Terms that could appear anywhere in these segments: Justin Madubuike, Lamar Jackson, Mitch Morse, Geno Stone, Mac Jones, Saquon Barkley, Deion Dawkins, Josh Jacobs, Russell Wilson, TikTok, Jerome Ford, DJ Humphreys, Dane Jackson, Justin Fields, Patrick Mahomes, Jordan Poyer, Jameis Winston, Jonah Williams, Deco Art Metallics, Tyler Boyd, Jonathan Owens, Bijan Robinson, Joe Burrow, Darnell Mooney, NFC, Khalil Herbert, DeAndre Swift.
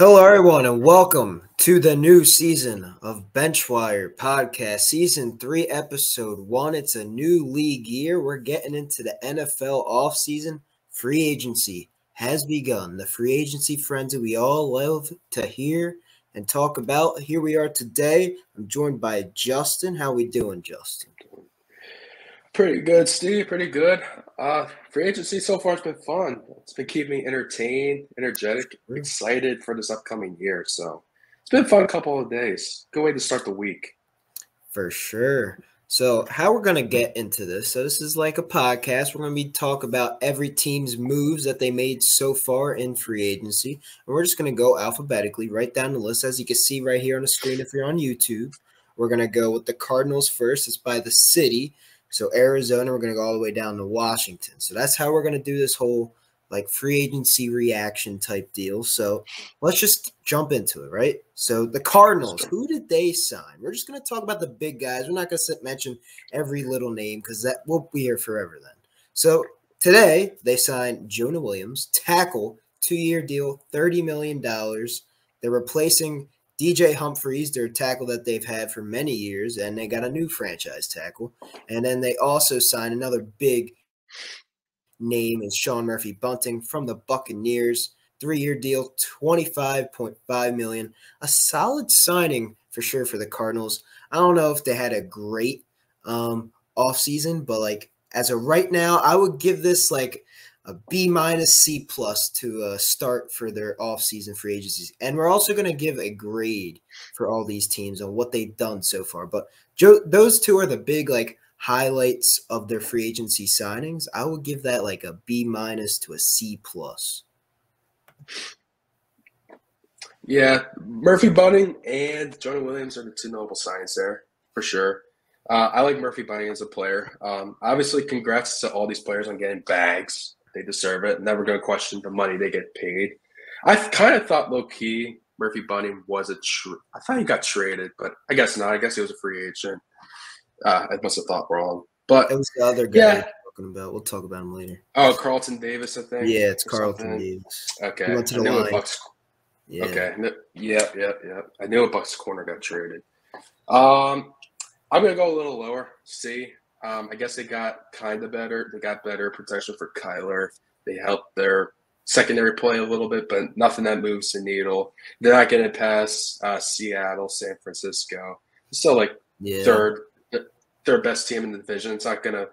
Hello, everyone, and welcome to the new season of Benchwire Podcast, Season 3, Episode 1. It's a new league year. We're getting into the NFL offseason. Free agency has begun. The free agency frenzy we all love to hear and talk about. Here we are today. I'm joined by Justin. How we doing, Justin? Pretty good, Steve. Pretty good. Free agency so far has been fun. It's been keeping me entertained, energetic, excited for this upcoming year. So it's been a fun couple of days. Good way to start the week. For sure. So how we're going to get into this. So this is like a podcast. We're going to be talking about every team's moves that they made so far in free agency. And we're just going to go alphabetically right down the list, as you can see right here on the screen if you're on YouTube. We're going to go with the Cardinals first. It's by the city. So Arizona, we're going to go all the way down to Washington. So that's how we're going to do this whole like free agency reaction type deal. So let's just jump into it, right? So the Cardinals, who did they sign? We're just going to talk about the big guys. We're not going to mention every little name because that will be here forever then. So today they signed Jonah Williams, tackle, two-year deal, $30 million. They're replacing DJ Humphreys, their tackle that they've had for many years, and they got a new franchise tackle. And then they also signed another big name in Sean Murphy Bunting from the Buccaneers. Three-year deal, $25.5 million. A solid signing for sure for the Cardinals. I don't know if they had a great offseason, but like as of right now, I would give this like a B-, C+ to start for their offseason free agencies. And we're also going to give a grade for all these teams on what they've done so far. But those two are the big like highlights of their free agency signings. I would give that like a B- to a C+. Yeah, Murphy Bunting and Jonah Williams are the two notable signs there for sure. I like Murphy Bunting as a player. Obviously, congrats to all these players on getting bags. They deserve it. Never going to question the money they get paid. I kind of thought low-key Murphy Bunting was a – I thought he got traded, but I guess not. I guess he was a free agent. I must have thought wrong. But it was the other guy yeah. Talking about. We'll talk about him later. Oh, Carlton Davis, I think. Yeah, it's Carlton Davis. Okay. He went to the line. Yeah. Okay. Yeah. I knew a Bucks corner got traded. I'm going to go a little lower, C. I guess they got kind of better. They got better protection for Kyler. They helped their secondary play a little bit, but nothing that moves the needle. They're not getting past Seattle, San Francisco. Still like third best team in the division. It's not going to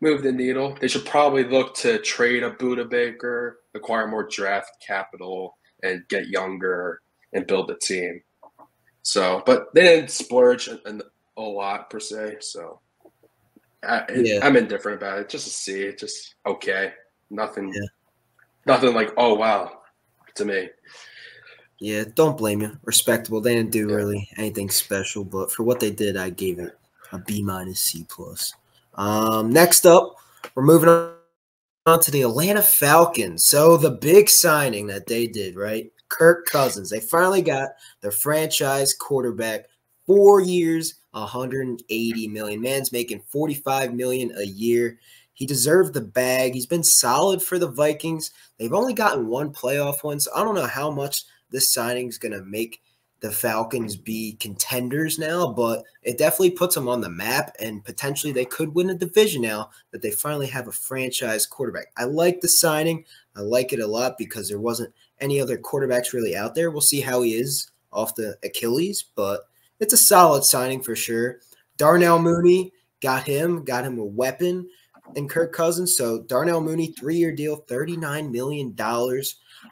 move the needle. They should probably look to trade a Budda Baker, acquire more draft capital, and get younger and build the team. So, but they didn't splurge a lot per se, so I'm indifferent about it. Just a C, just okay, nothing like oh wow to me. Yeah, don't blame you. Respectable. They didn't do really anything special, but for what they did, I gave it a B-, C+. Next up, we're moving on to the Atlanta Falcons. So the big signing that they did, right? Kirk Cousins. They finally got their franchise quarterback. 4 years, $180 million. Man's making $45 million a year. He deserved the bag. He's been solid for the Vikings. They've only gotten one playoff one, so I don't know how much this signing is going to make the Falcons be contenders now, but it definitely puts them on the map, and potentially they could win a division now that they finally have a franchise quarterback. I like the signing. I like it a lot because there wasn't any other quarterbacks really out there. We'll see how he is off the Achilles, but it's a solid signing for sure. Darnell Mooney, got him a weapon and Kirk Cousins. So Darnell Mooney, three-year deal, $39 million.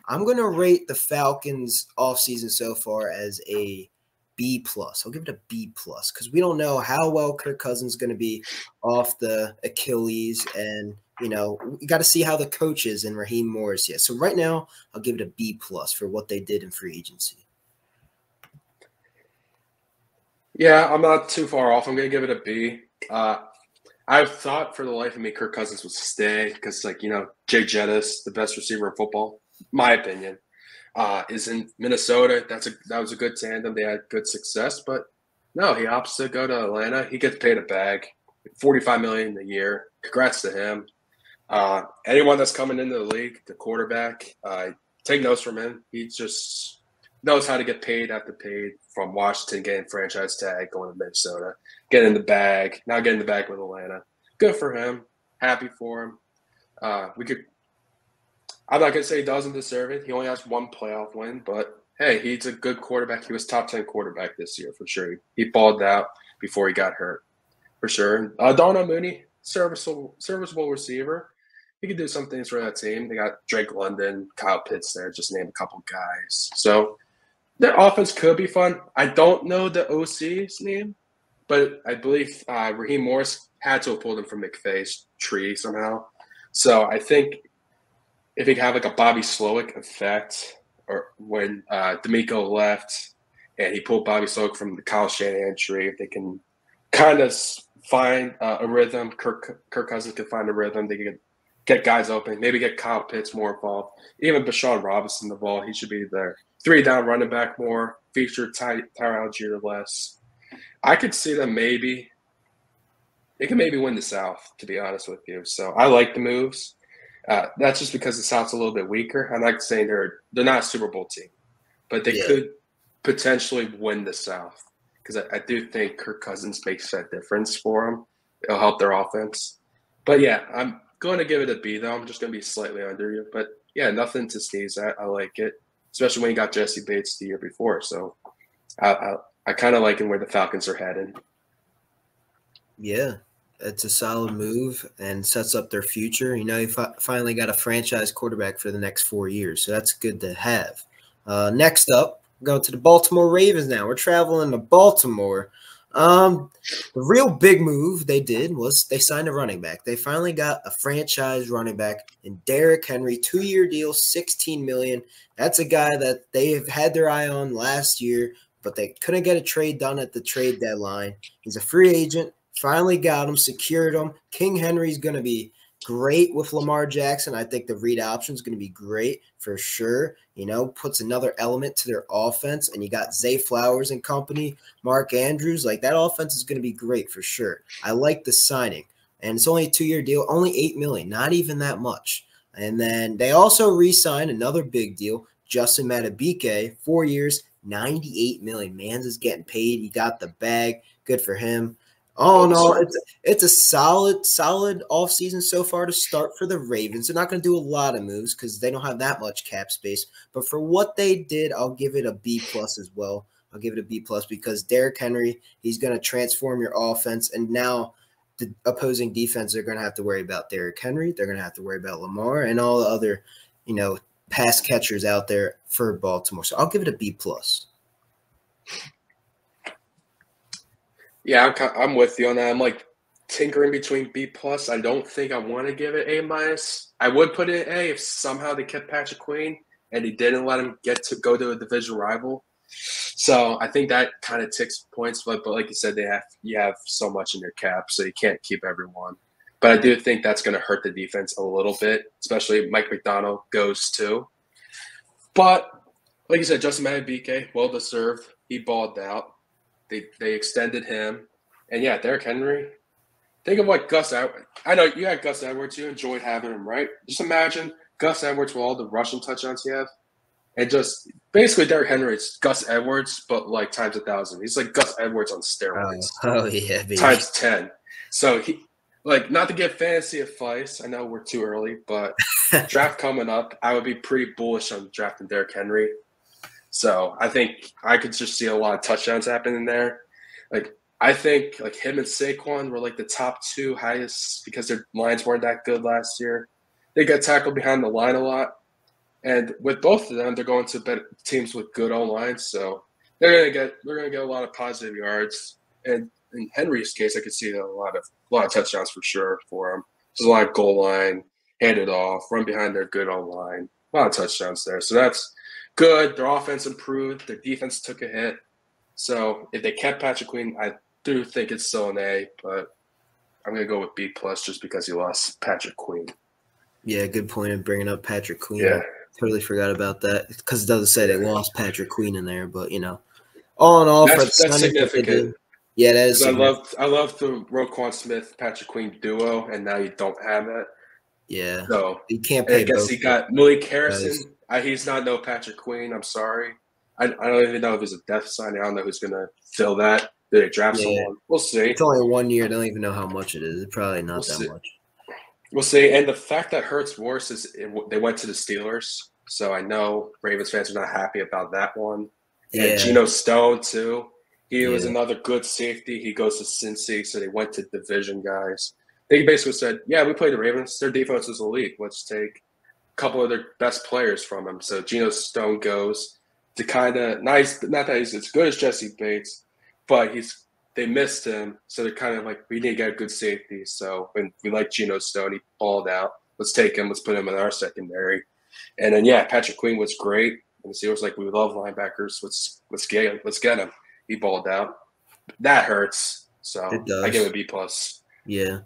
I'm going to rate the Falcons offseason so far as a B+. I'll give it a B+ because we don't know how well Kirk Cousins is going to be off the Achilles. And, you know, we got to see how the coach is and Raheem Morris. Yeah. So right now I'll give it a B+ for what they did in free agency. Yeah, I'm not too far off. I'm going to give it a B. I thought for the life of me Kirk Cousins would stay because, like, you know, Jay Jettis, the best receiver in football, my opinion, is in Minnesota. That was a good tandem. They had good success. But, no, he opts to go to Atlanta. He gets paid a bag, $45 million a year. Congrats to him. Anyone that's coming into the league, the quarterback, take notes from him. He's just knows how to get paid after paid from Washington, getting franchise tag, going to Minnesota, getting in the bag, now getting the bag with Atlanta. Good for him. Happy for him. I'm not going to say he doesn't deserve it. He only has one playoff win, but hey, he's a good quarterback. He was top 10 quarterback this year for sure. He balled out before he got hurt for sure. Darnell Mooney, serviceable receiver. He could do some things for that team. They got Drake London, Kyle Pitts there, just named a couple guys. So their offense could be fun. I don't know the OC's name, but I believe Raheem Morris had to have pulled him from McVay's tree somehow. So I think if he could have like a Bobby Slowick effect, or when D'Amico left and he pulled Bobby Slowick from the Kyle Shanahan tree, if they can kind of find a rhythm, Kirk Cousins could find a rhythm, they could get guys open, maybe get Kyle Pitts more involved. Even Bijan Robinson the ball, he should be there. Three-down running back more, feature Tyrell Algier less. I could see them maybe – they can maybe win the South, to be honest with you. So I like the moves. That's just because the South's a little bit weaker. I'm not saying they're not a Super Bowl team, but they could potentially win the South because I do think Kirk Cousins makes that difference for them. It'll help their offense. But, yeah, I'm – going to give it a B, though. I'm just going to be slightly under you. But, yeah, nothing to sneeze at. I like it, especially when you got Jesse Bates the year before. So I kind of like him where the Falcons are headed. Yeah, it's a solid move and sets up their future. You know, you finally got a franchise quarterback for the next 4 years, so that's good to have. Next up, we're going to the Baltimore Ravens now. We're traveling to Baltimore. The real big move they did was they signed a running back. They finally got a franchise running back in Derrick Henry, two-year deal, $16 million. That's a guy that they have had their eye on last year, but they couldn't get a trade done at the trade deadline. He's a free agent, finally got him, secured him. King Henry's going to be great with Lamar Jackson. I think the read option is going to be great for sure. You know, puts another element to their offense. And you got Zay Flowers and company, Mark Andrews. Like, that offense is going to be great for sure. I like the signing. And it's only a two-year deal, only $8 million, not even that much. And then they also re-signed another big deal, Justin Madubuike, 4 years, $98 million. Mans is getting paid. He got the bag. Good for him. All in all, it's a solid offseason so far to start for the Ravens. They're not going to do a lot of moves because they don't have that much cap space. But for what they did, I'll give it a B+ as well. I'll give it a B+ because Derrick Henry, he's going to transform your offense. And now the opposing defense are going to have to worry about Derrick Henry. They're going to have to worry about Lamar and all the other, you know, pass catchers out there for Baltimore. So I'll give it a B+. Yeah, I'm with you on that. I'm like tinkering between B+. I don't think I want to give it A-. I would put it A if somehow they kept Patrick Queen and they didn't let him get to go to a division rival. So I think that kind of ticks points. But like you said, you have so much in your cap, so you can't keep everyone. But I do think that's going to hurt the defense a little bit, especially if Mike McDonald goes too. But like you said, Justin Madubuike, well-deserved. He balled out. They extended him. And, yeah, Derrick Henry, think of what Gus Edwards – I know you had Gus Edwards. You enjoyed having him, right? Just imagine Gus Edwards with all the rushing touchdowns he has. And just basically Derrick Henry is Gus Edwards, but, like, times 1,000. He's like Gus Edwards on steroids. Oh yeah. Baby. Times 10. So, he like, not to give fantasy advice. I know we're too early, but draft coming up, I would be pretty bullish on drafting Derrick Henry. So I think I could just see a lot of touchdowns happening there. Like, I think like him and Saquon were like the top two highest because their lines weren't that good last year. They got tackled behind the line a lot. And with both of them, they're going to better teams with good O-lines. So they're gonna get a lot of positive yards. And in Henry's case, I could see a lot of touchdowns for sure for him. There's a lot of goal line, hand it off, run behind their good O-line. A lot of touchdowns there. So that's good. Their offense improved. Their defense took a hit. So if they kept Patrick Queen, I do think it's still an A, but I'm going to go with B+ just because he lost Patrick Queen. Yeah, good point of bringing up Patrick Queen. Yeah. I totally forgot about that because it doesn't say they lost Patrick Queen in there, but, you know, all in all, that's significant. Yeah, that is. I love the Roquan Smith Patrick Queen duo, and now you don't have it. Yeah. So you can't play. I guess he got Malik Harrison. He's not no Patrick Queen. I'm sorry. I don't even know if it's a depth signing. I don't know who's going to fill that. Did they draft someone? We'll see. It's only 1 year. I don't even know how much it is. It's probably not much. We'll see. And the fact that hurts worse is they went to the Steelers. So I know Ravens fans are not happy about that one. Yeah. And Geno Stone, too. He was another good safety. He goes to Cincy, so they went to division guys. They basically said, yeah, we play the Ravens. Their defense is elite. Let's take a couple of their best players from them. So Geno Stone goes to kind of nice. Not that he's as good as Jesse Bates, but they missed him. So they're kind of like, we need to get a good safety. So when we like Geno Stone, he balled out. Let's take him. Let's put him in our secondary. And then, yeah, Patrick Queen was great. And the Steelers like, we love linebackers. Let's get him. Let's get him. He balled out. That hurts. So it does. I give it a B+. Yeah.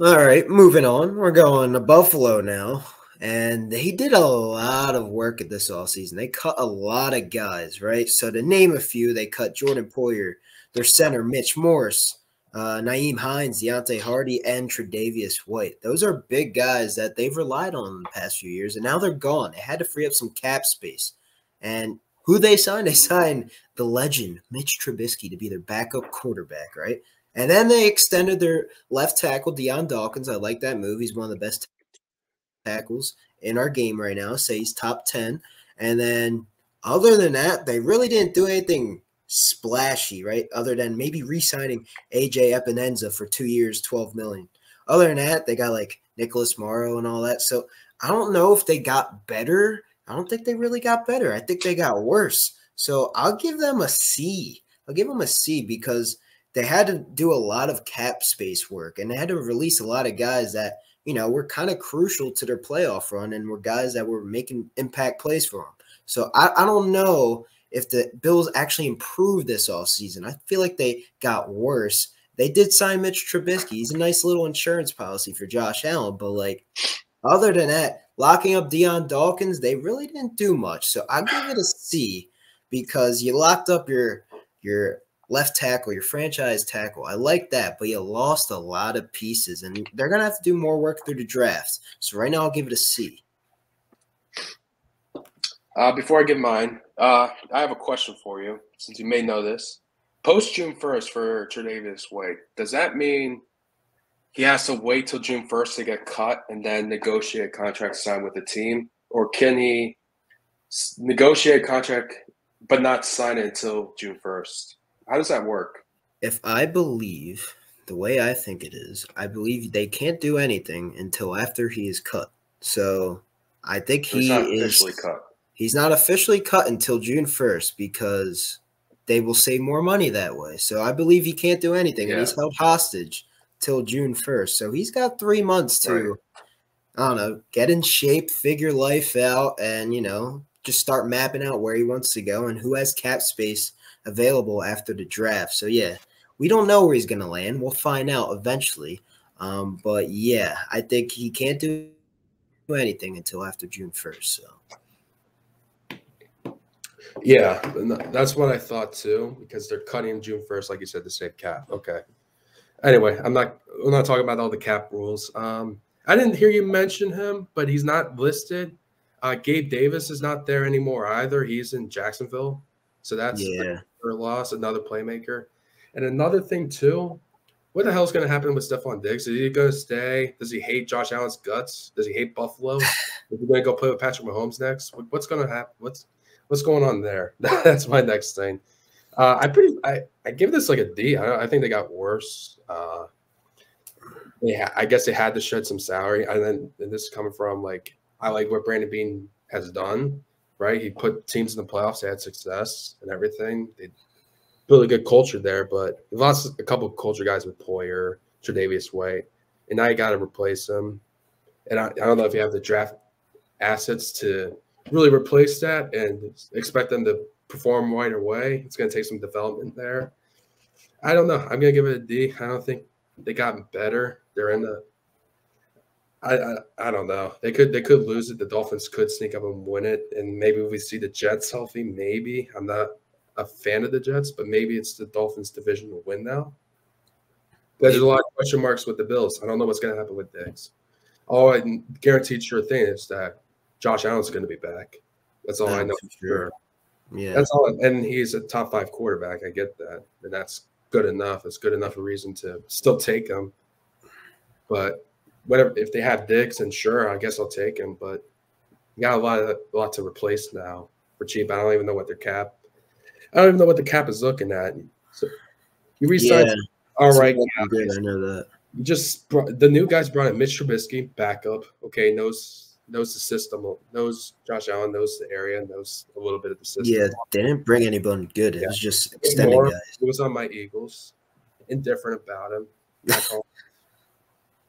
All right, moving on. We're going to Buffalo now. And he did a lot of work at this offseason. They cut a lot of guys, right? So to name a few, they cut Jordan Poyer, their center, Mitch Morse, Naeem Hines, Deontay Hardy, and Tredavious White. Those are big guys that they've relied on in the past few years, and now they're gone. They had to free up some cap space. And who they signed the legend, Mitch Trubisky, to be their backup quarterback, right? And then they extended their left tackle, Deion Dawkins. I like that move. He's one of the best tackles in our game right now. Say he's top 10. And then other than that, they really didn't do anything splashy, right? Other than maybe re-signing AJ Epinenza for 2 years, $12 million. Other than that, they got like Nicholas Morrow and all that. So I don't know if they got better. I don't think they really got better. I think they got worse. So I'll give them a C. I'll give them a C because they had to do a lot of cap space work and they had to release a lot of guys that, you know, were kind of crucial to their playoff run and were guys that were making impact plays for them. So I don't know if the Bills actually improved this offseason. I feel like they got worse. They did sign Mitch Trubisky. He's a nice little insurance policy for Josh Allen. But, like, other than that, locking up Deion Dawkins, they really didn't do much. So I give it a C because you locked up your left tackle, your franchise tackle. I like that, but you lost a lot of pieces, and they're going to have to do more work through the drafts. So right now I'll give it a C. Before I give mine, I have a question for you, since you may know this. Post June 1st for Tredavious White, does that mean he has to wait till June 1st to get cut and then negotiate a contract signed with the team? Or can he negotiate a contract but not sign it until June 1st? How does that work? If I believe the way I think it is, I believe they can't do anything until after he is cut. So I think he's not officially cut. He's not officially cut until June 1st because they will save more money that way. So I believe he can't do anything. Yeah. And he's held hostage till June 1st. So he's got 3 months to, right, I don't know, get in shape, figure life out, and, you know, just start mapping out where he wants to go and who has cap space available after the draft. So yeah, we don't know where he's going to land. We'll find out eventually. But yeah, I think he can't do anything until after June 1st. So yeah, that's what I thought too, because they're cutting June 1st, like you said, to save cap. Okay. Anyway, we're not talking about all the cap rules. I didn't hear you mention him, but he's not listed. Gabe Davis is not there anymore either. He's in Jacksonville. So that's their loss, another playmaker. And another thing, too, what the hell is going to happen with Stephon Diggs? Is he going to stay? Does he hate Josh Allen's guts? Does he hate Buffalo? Is he going to go play with Patrick Mahomes next? What's going to happen? What's going on there? That's my next thing. I give this like a D. I think they got worse. I guess they had to shed some salary. And this is coming from, like, I like what Brandon Beane has done. Right, he put teams in the playoffs. They had success and everything. They built a good culture there, but he lost a couple of culture guys with Poyer, Tredavious White, and now you got to replace him. And I don't know if you have the draft assets to really replace that and expect them to perform right away. It's going to take some development there. I don't know. I'm going to give it a D. I don't think they got better. They're in the. I don't know. They could lose it. The Dolphins could sneak up and win it, and maybe we see the Jets healthy. Maybe I'm not a fan of the Jets, but maybe it's the Dolphins' division to win now. There's a lot of question marks with the Bills. I don't know what's going to happen with Diggs. All I guaranteed sure thing is that Josh Allen's going to be back. That's all I know for sure. Yeah, that's all. And he's a top five quarterback. I get that, and that's good enough. It's good enough a reason to still take him. But whatever, if they have Dixon, sure, I guess I'll take him. But you got a lot to replace now for cheap. I don't even know what the cap is looking at. So you resign. Yeah. All right, yeah, I know that. You just brought, the new guys brought in Mitch Trubisky, backup. Okay, knows the system, knows Josh Allen, knows the area, knows a little bit of the system. Yeah, they didn't bring anyone good. It was just extending guys. It was on my Eagles. Indifferent about him.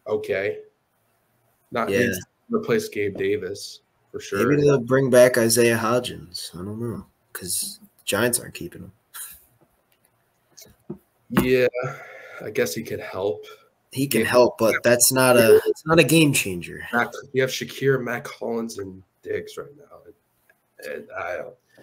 Okay. Not replace Gabe Davis for sure. Maybe they'll bring back Isaiah Hodgins. I don't know, because Giants aren't keeping him. Yeah, I guess he could help. He can help, but that's not a game changer. You have Shakir, Mac Hollins, and Diggs right now. And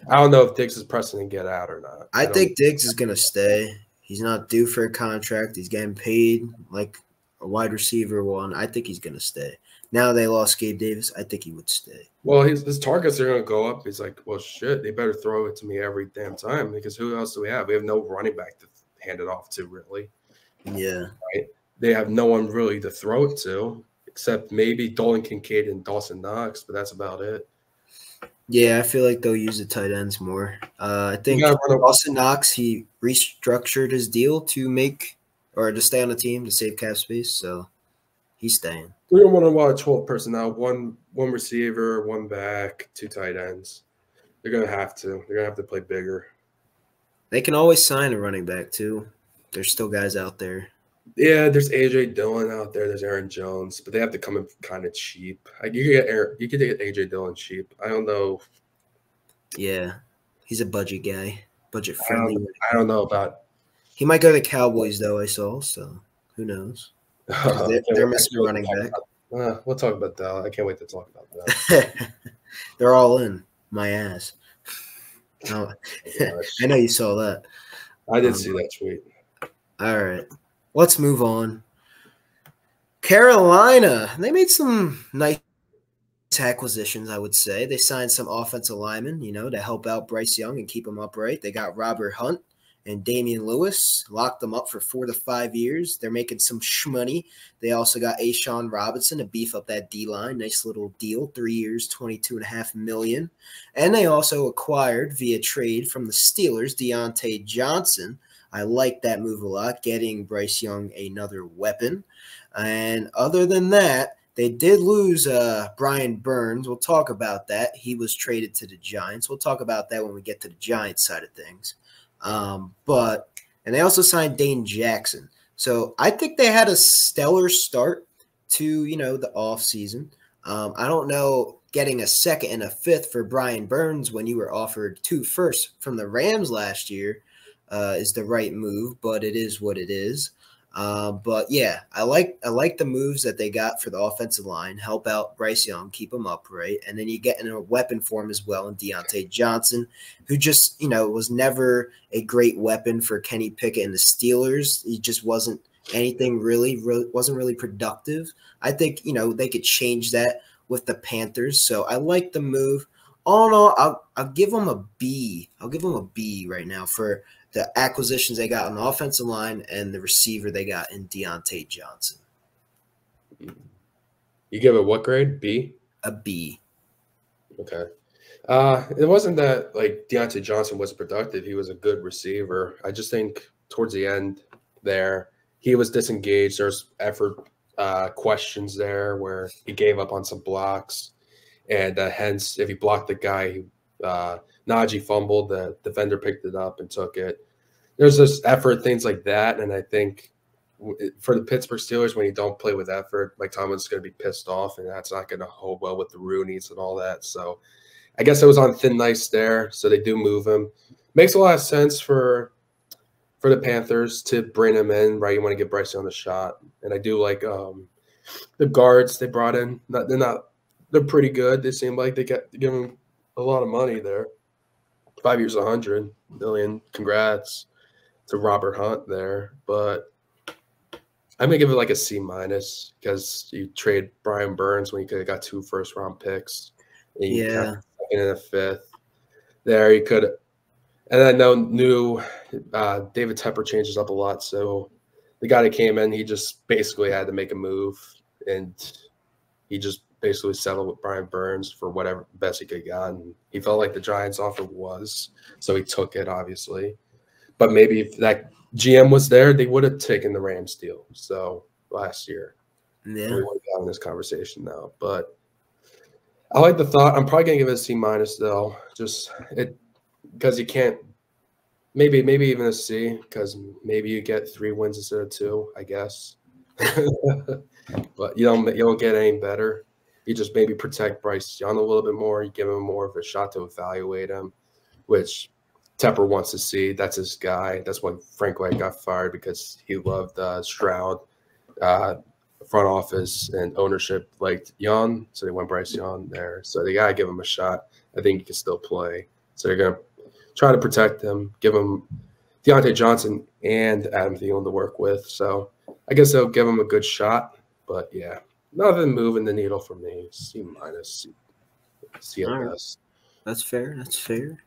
I don't know if Diggs is pressing to get out or not. I think Diggs is going to stay. He's not due for a contract. He's getting paid like a wide receiver one. I think he's going to stay. Now they lost Gabe Davis. I think he would stay. Well, his targets are going to go up. He's like, well, shit, they better throw it to me every damn time, because who else do we have? We have no running back to hand it off to, really. Yeah. Right? They have no one really to throw it to, except maybe Dalton Kincaid and Dawson Knox, but that's about it. Yeah, I feel like they'll use the tight ends more. I think Dawson Knox, he restructured his deal to make or to stay on the team to save cap space, so he's staying. We don't want to watch 12 personnel, one receiver, one back, two tight ends. They're going to have to. They're going to have to play bigger. They can always sign a running back too. There's still guys out there. Yeah, there's A.J. Dillon out there. There's Aaron Jones, but they have to come in kind of cheap. You could get A.J. Dillon cheap. I don't know. Yeah, he's a budget guy, budget friendly. I don't know about. He might go to the Cowboys though. I saw, so who knows? They're missing running back. We'll talk about that. I can't wait to talk about that. They're all in my ass. Oh, I know you saw that. I did see that tweet. All right. Let's move on. Carolina, they made some nice acquisitions, I would say. They signed some offensive linemen, you know, to help out Bryce Young and keep him upright. They got Robert Hunt and Damian Lewis, locked them up for 4 to 5 years. They're making some shmoney. They also got A'Shawn Robinson to beef up that D-line. Nice little deal, 3 years, $22.5 million. And they also acquired via trade from the Steelers Deontay Johnson. I like that move a lot, getting Bryce Young another weapon. And other than that, they did lose Brian Burns. We'll talk about that. He was traded to the Giants. We'll talk about that when we get to the Giants side of things. And they also signed Dane Jackson. So I think they had a stellar start to, you know, the offseason. I don't know, getting a second and a fifth for Brian Burns when you were offered 2 firsts from the Rams last year. Is the right move, but it is what it is. But yeah, I like the moves that they got for the offensive line. Help out Bryce Young, keep him upright, and then you get in a weapon form as well in Deontay Johnson, who just, you know, was never a great weapon for Kenny Pickett and the Steelers. He just wasn't anything really wasn't really productive. I think, you know, they could change that with the Panthers. So I like the move. All in all, I'll give them a B. I'll give them a B right now for the acquisitions they got on the offensive line and the receiver they got in Deontay Johnson. You give it what grade? B? A B. Okay. It wasn't that, like, Deontay Johnson was productive. He was a good receiver. I just think towards the end there, he was disengaged. There's effort questions there where he gave up on some blocks. And hence, if he blocked the guy, Najee fumbled, the defender picked it up and took it. There's this effort, things like that. And I think for the Pittsburgh Steelers, when you don't play with effort, Mike Tomlin's going to be pissed off, and that's not going to hold well with the Rooneys and all that. So I guess it was on thin ice there, so they do move him. Makes a lot of sense for the Panthers to bring him in, right? You want to get Bryce on the shot. And I do like the guards they brought in. They're pretty good. They seem like they got to give them a lot of money there. 5 years, $100 million. Congrats to Robert Hunt there. But I'm going to give it like a C- because you trade Brian Burns when you could have got 2 first-round picks. And you got a second and a fifth. There you could And I know new David Tepper changes up a lot. So the guy that came in, he just basically had to make a move, and he just basically settled with Brian Burns for whatever best he could get. And he felt like the Giants' offer was, so he took it, obviously. But maybe if that GM was there, they would have taken the Rams deal. So last year, yeah, we wouldn't have in this conversation now. But I like the thought. I'm probably gonna give it a C- though, just it. Because you can't, maybe even a C, because maybe you get 3 wins instead of 2, I guess. But you don't get any better. You just maybe protect Bryce Young a little bit more. You give him more of a shot to evaluate him, which Tepper wants to see. That's his guy. That's why Frank White got fired, because he loved Stroud. Front office and ownership liked Young, so they went Bryce Young there. So they gotta give him a shot. I think he can still play. So they're gonna try to protect him, give him Deontay Johnson and Adam Thielen to work with. So I guess they'll give him a good shot. But yeah, nothing moving the needle for me. C-, C-. That's fair. That's fair.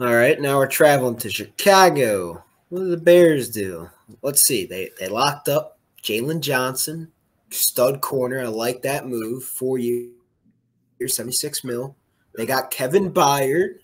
All right, now we're traveling to Chicago. What do the Bears do? Let's see. They locked up Jalen Johnson, stud corner. I like that move. 4 years, $76 million. They got Kevin Byard,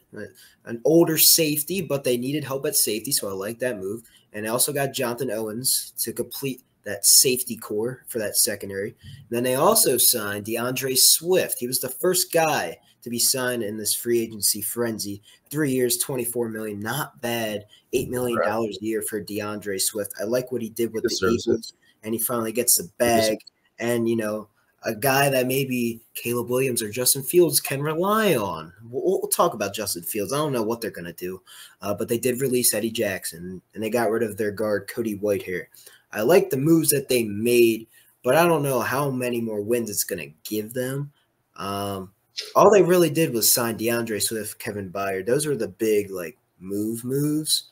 an older safety, but they needed help at safety, so I like that move. And I also got Jonathan Owens to complete that safety core for that secondary. And then they also signed DeAndre Swift. He was the first guy to be signed in this free agency frenzy. 3 years, $24 million. Not bad. $8 million a year for DeAndre Swift. I like what he did with the Eagles, and he finally gets the bag. And, you know, a guy that maybe Caleb Williams or Justin Fields can rely on. We'll talk about Justin Fields. I don't know what they're going to do, but they did release Eddie Jackson, and they got rid of their guard, Cody Whitehair. I like the moves that they made, but I don't know how many more wins it's going to give them. All they really did was sign DeAndre Swift, Kevin Byard. Those were the big, like, moves.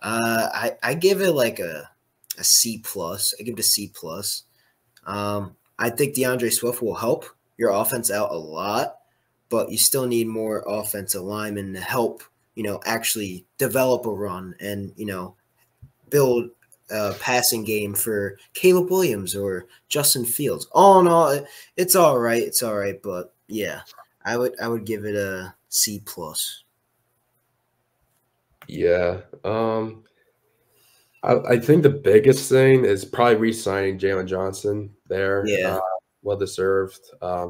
I give it, like, a C+. I give it a C+. I think DeAndre Swift will help your offense out a lot, but you still need more offensive linemen to help, you know, actually develop a run and, you know, build a passing game for Caleb Williams or Justin Fields. All in all, it's all right. It's all right. But yeah, I would give it a C+. Yeah. I think the biggest thing is probably re-signing Jalen Johnson there. Yeah. Well-deserved.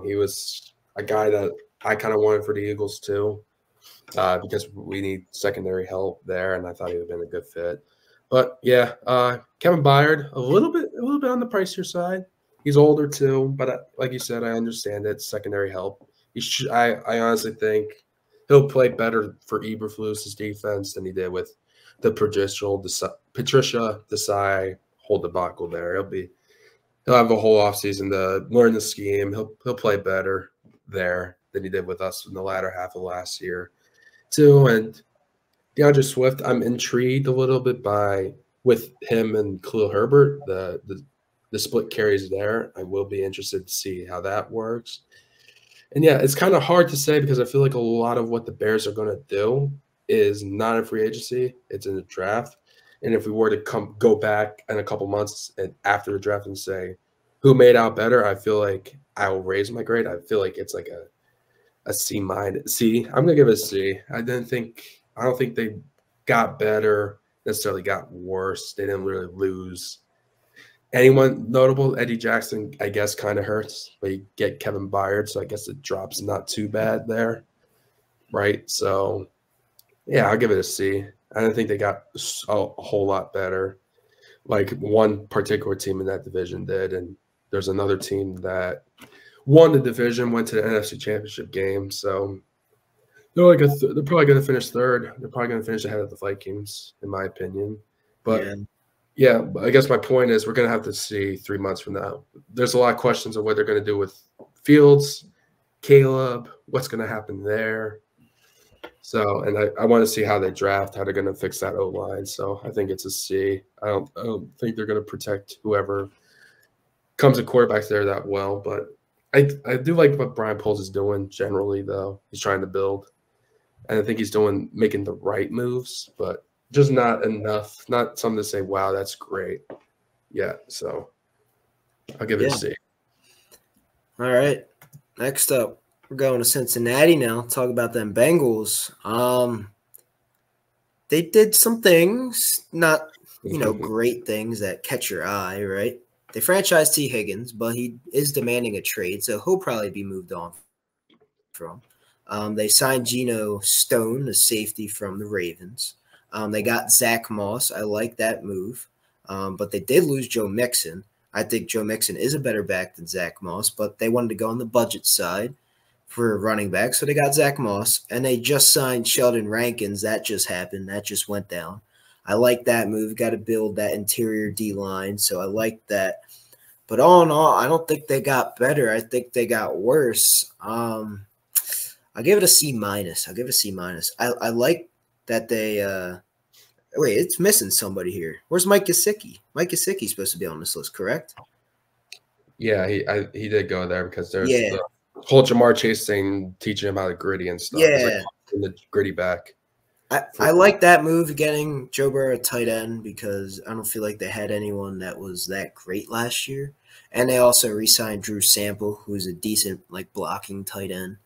He was a guy that I kind of wanted for the Eagles too, because we need secondary help there, and I thought he would have been a good fit. But, yeah, Kevin Byard, a little bit on the pricier side. He's older too, but like you said, I understand it. Secondary help. I honestly think he'll play better for Eberflus's defense than he did with the Patricia Desai whole debacle there. He'll have a whole offseason to learn the scheme. He'll play better there than he did with us in the latter half of last year too. And DeAndre Swift, I'm intrigued a little bit with him and Khalil Herbert, the split carries there. I will be interested to see how that works. And yeah, it's kind of hard to say because I feel like a lot of what the Bears are going to do is not a free agency. It's in the draft. And if we were to go back in a couple months and after the draft and say, who made out better, I feel like I will raise my grade. I feel like it's like a C-. I'm gonna give it a C. I don't think they got better, necessarily got worse. They didn't really lose anyone notable. Eddie Jackson, I guess, kind of hurts, but you get Kevin Byard, so I guess the drop's not too bad there. Right? So yeah, I'll give it a C. I don't think they got a whole lot better, like one particular team in that division did. And there's another team that won the division, went to the NFC Championship game. So they're like they're probably going to finish third. They're probably going to finish ahead of the Vikings, in my opinion. But yeah, I guess my point is we're going to have to see 3 months from now. There's a lot of questions of what they're going to do with Fields, Caleb, what's going to happen there. So, and I want to see how they draft, how they're going to fix that O-line. So I think it's a C. I don't think they're going to protect whoever comes at quarterbacks there that well. But I do like what Brian Poles is doing generally, though. He's trying to build. And I think he's making the right moves, but just not enough, not something to say, wow, that's great. Yeah, so I'll give it a C. All right. Next up, we're going to Cincinnati now. Talk about them Bengals. They did some things, not, you know, great things that catch your eye, right? They franchised T. Higgins, but he is demanding a trade, so he'll probably be moved on from. They signed Geno Stone, the safety from the Ravens. They got Zach Moss. I like that move. But they did lose Joe Mixon. I think Joe Mixon is a better back than Zach Moss, but they wanted to go on the budget side for running back, so they got Zach Moss. And they just signed Sheldon Rankins. That just happened. That just went down. I like that move. Got to build that interior D-line, so I like that. But all in all, I don't think they got better. I think they got worse. I'll give it a C minus. I'll give it a C minus. I like that they wait, it's missing somebody here. Where's Mike Gesicki? Mike Gesicki's supposed to be on this list, correct? Yeah, he did go there because there's the whole Jamar Chase thing, teaching him how to gritty and stuff. Yeah, like the gritty back. I like that move, getting Joe Burrow a tight end, because I don't feel like they had anyone that was that great last year. And they also re-signed Drew Sample, who's a decent like blocking tight end.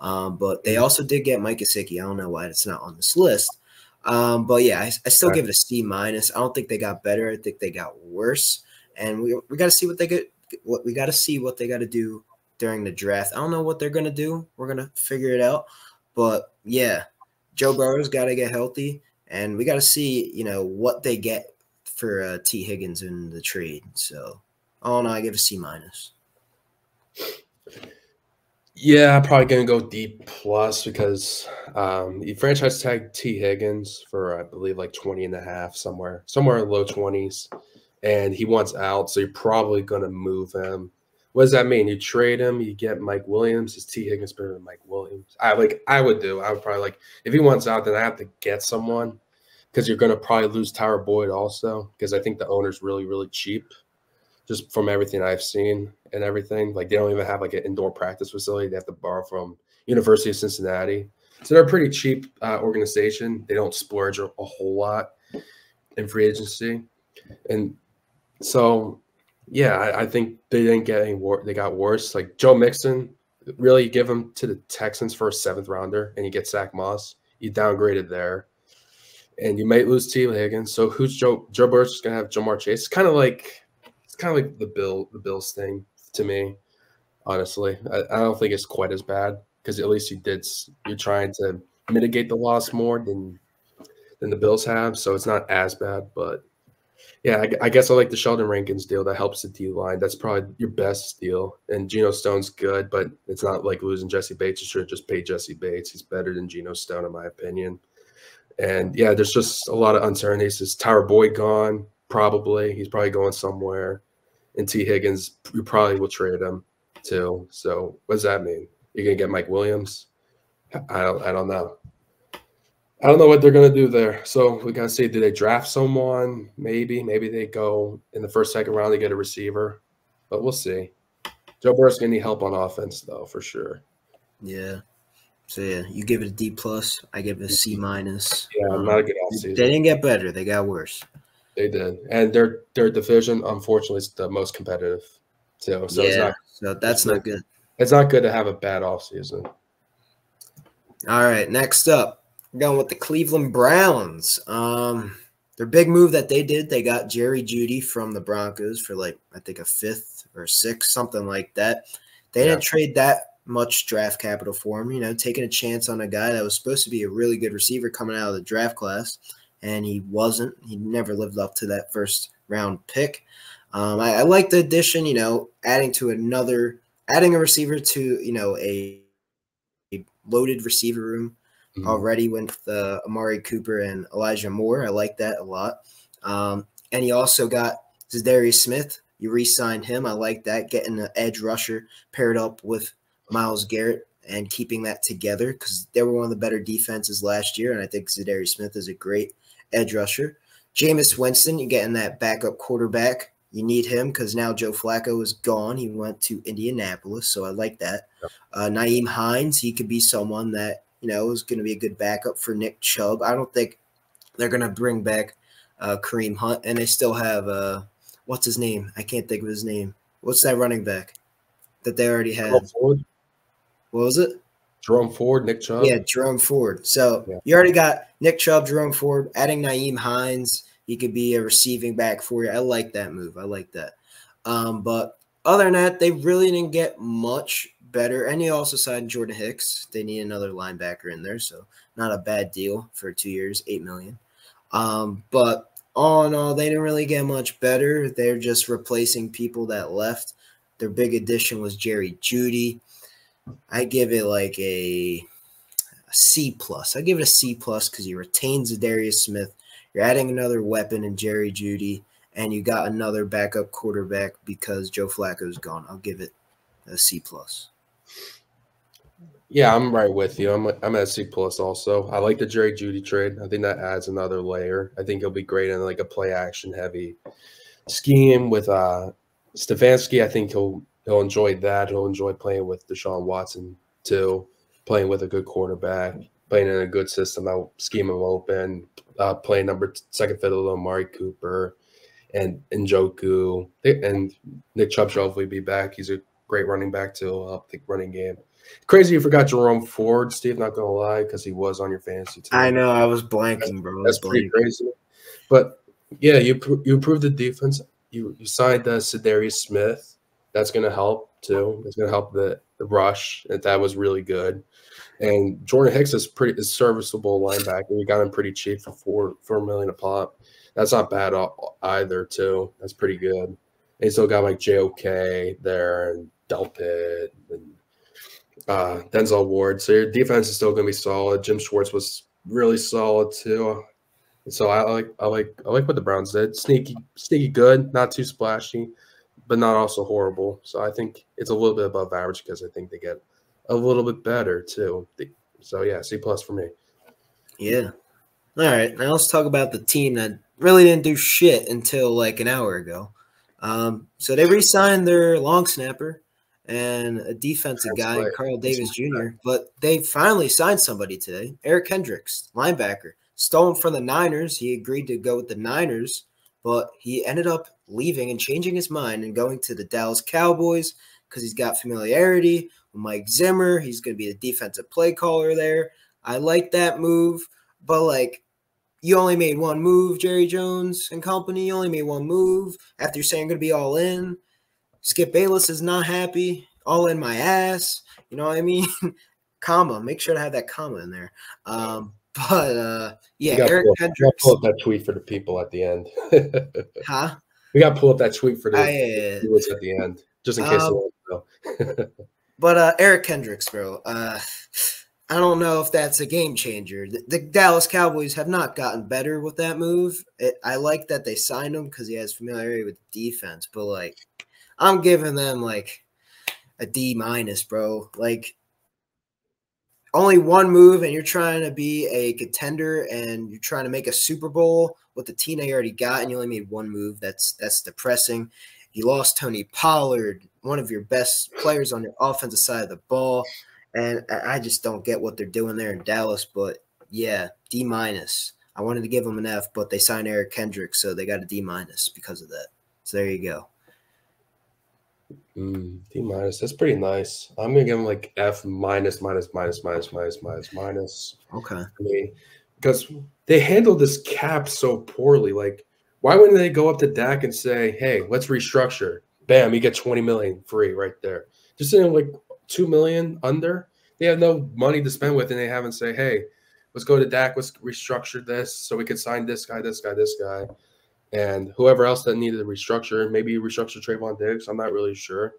But they also did get Mike Gesicki. I don't know why it's not on this list. But, yeah, I still give it a C minus. I don't think they got better. I think they got worse. And we got to see what they get. We got to see what they got to do during the draft. I don't know what they're going to do. We're going to figure it out. But, yeah, Joe Burrow's got to get healthy. And we got to see, you know, what they get for T. Higgins in the trade. So, all in all, I give it a C minus. Yeah, I'm probably going to go D plus because he franchise tagged T. Higgins for, I believe, like 20.5 somewhere in the low 20s. And he wants out, so you're probably going to move him. What does that mean? You trade him, you get Mike Williams. Is T. Higgins better than Mike Williams? I would probably, like, if he wants out, then I have to get someone because you're going to probably lose Tyler Boyd also, because I think the owner's really, really cheap. Just from everything I've seen and everything, like they don't even have like an indoor practice facility. They have to borrow from University of Cincinnati. So they're a pretty cheap organization. They don't splurge a whole lot in free agency. And so, yeah, I think they didn't get any worse. They got worse. Like Joe Mixon, really give him to the Texans for a 7th rounder and you get Zach Moss. You downgraded there. And you might lose T. Higgins. So who's Joe Burrow's going to have Jamar Chase? It's kind of like – the Bills thing to me, honestly. I don't think it's quite as bad because at least you're trying to mitigate the loss more than the Bills have, so it's not as bad. But yeah, I guess I like the Sheldon Rankins deal. That helps the D line. That's probably your best deal. And Geno Stone's good, but it's not like losing Jesse Bates. You should have just paid Jesse Bates. He's better than Geno Stone in my opinion. And yeah, there's just a lot of uncertainties. Is Tyler Boyd gone? Probably. He's probably going somewhere. And T. Higgins, you probably will trade him too. So what does that mean? You're going to get Mike Williams? I don't know. I don't know what they're going to do there. So we got to see, do they draft someone? Maybe. Maybe they go in the first, second round, they get a receiver. But we'll see. Joe Burrow's going to need help on offense, though, for sure. Yeah. So, yeah, you give it a D plus. I give it a C minus. Yeah, not a good offseason. They didn't get better. They got worse. They did, and their division, unfortunately, is the most competitive, too. So yeah, that's not good. It's not good to have a bad offseason. All right, next up, we're going with the Cleveland Browns. Their big move that they did, they got Jerry Jeudy from the Broncos for like I think a 5th or 6th, something like that. They didn't trade that much draft capital for him. You know, taking a chance on a guy that was supposed to be a really good receiver coming out of the draft class. And he wasn't. He never lived up to that first-round pick. I like the addition, you know, adding a receiver to, you know, a loaded receiver room already with Amari Cooper and Elijah Moore. I like that a lot. And he also got Zadarius Smith. You re-signed him. I like that, getting an edge rusher paired up with Myles Garrett and keeping that together because they were one of the better defenses last year, and I think Zadarius Smith is a great edge rusher. Jameis Winston, you're getting that backup quarterback. You need him because now Joe Flacco is gone. He went to Indianapolis, so I like that. Naeem Hines, he could be someone that you know, is going to be a good backup for Nick Chubb. I don't think they're going to bring back Kareem Hunt, and they still have what's his name? I can't think of his name. What's that running back that they already had? What was it? Jerome Ford, Nick Chubb. Yeah, Jerome Ford. So you already got Nick Chubb, Jerome Ford, adding Naeem Hines. He could be a receiving back for you. I like that move. I like that. But other than that, they really didn't get much better. And they also signed Jordan Hicks. They need another linebacker in there, so not a bad deal for 2 years, $8 million. But all in all, they didn't really get much better. They're just replacing people that left. Their big addition was Jerry Jeudy. I give it like a C plus. I give it a C plus because he retains Zadarius Smith. You're adding another weapon in Jerry Jeudy, and you got another backup quarterback because Joe Flacco's gone. I'll give it a C plus. Yeah, I'm right with you. I'm at a C plus also. I like the Jerry Jeudy trade. I think that adds another layer. I think he'll be great in like a play action heavy scheme with Stefanski. I think he'll enjoy that. He'll enjoy playing with Deshaun Watson too, playing with a good quarterback, playing in a good system. I'll scheme him open, play second fiddle to Amari Cooper and Njoku. And Nick Chubb should hopefully be back. He's a great running back too. I'll help the running game. Crazy you forgot Jerome Ford, Steve, not going to lie, because he was on your fantasy team. I know. I was blanking, bro. That's pretty crazy. But, yeah, you improved the defense. You signed Zadarius Smith. That's going to help, too. It's going to help the rush. That was really good. And Jordan Hicks is is serviceable linebacker. We got him pretty cheap for $4 million a pop. That's not bad either, too. That's pretty good. They still got, like, JOK there and Delpit and Denzel Ward. So your defense is still going to be solid. Jim Schwartz was really solid, too. So I like what the Browns did. Sneaky good, not too splashy, but not also horrible. So I think it's a little bit above average because I think they get a little bit better too. So yeah, C plus for me. Yeah. All right. Now let's talk about the team that really didn't do shit until like an hour ago. So they re-signed their long snapper and a defensive guy, Carl Davis Jr., but they finally signed somebody today, Eric Hendricks, linebacker, stolen from the Niners. He agreed to go with the Niners, but he ended up leaving and changing his mind and going to the Dallas Cowboys because he's got familiarity with Mike Zimmer. He's going to be the defensive play caller there. I like that move, but, like, you only made one move, Jerry Jones and company. You only made one move after you're saying you're going to be all in. Skip Bayless is not happy. All in my ass. You know what I mean? Comma. Make sure to have that comma in there. Yeah, Eric Hendricks. Pull up that tweet for the people at the end. Huh? We got to pull up that tweet for the viewers at the end, just in case. But Eric Hendricks, bro, I don't know if that's a game changer. The Dallas Cowboys have not gotten better with that move. I like that they signed him because he has familiarity with defense. But, like, I'm giving them, like, a D-, bro. Like, only one move, and you're trying to be a contender, and you're trying to make a Super Bowl with the team they already got, and you only made one move. That's depressing. You lost Tony Pollard, one of your best players on your offensive side of the ball, and I just don't get what they're doing there in Dallas. But, yeah, D-. I wanted to give them an F, but they signed Eric Hendricks, so they got a D- because of that. So there you go. D-. That's pretty nice. I'm gonna give him like F-. Okay. Because they handled this cap so poorly. Like, why wouldn't they go up to Dak and say, "Hey, let's restructure"? Bam, you get $20 million free right there. Just in like $2 million under. They have no money to spend with, and they haven't say, "Hey, let's go to Dak. Let's restructure this so we could sign this guy, this guy, this guy." And whoever else that needed to restructure, maybe restructure Trayvon Diggs. I'm not really sure.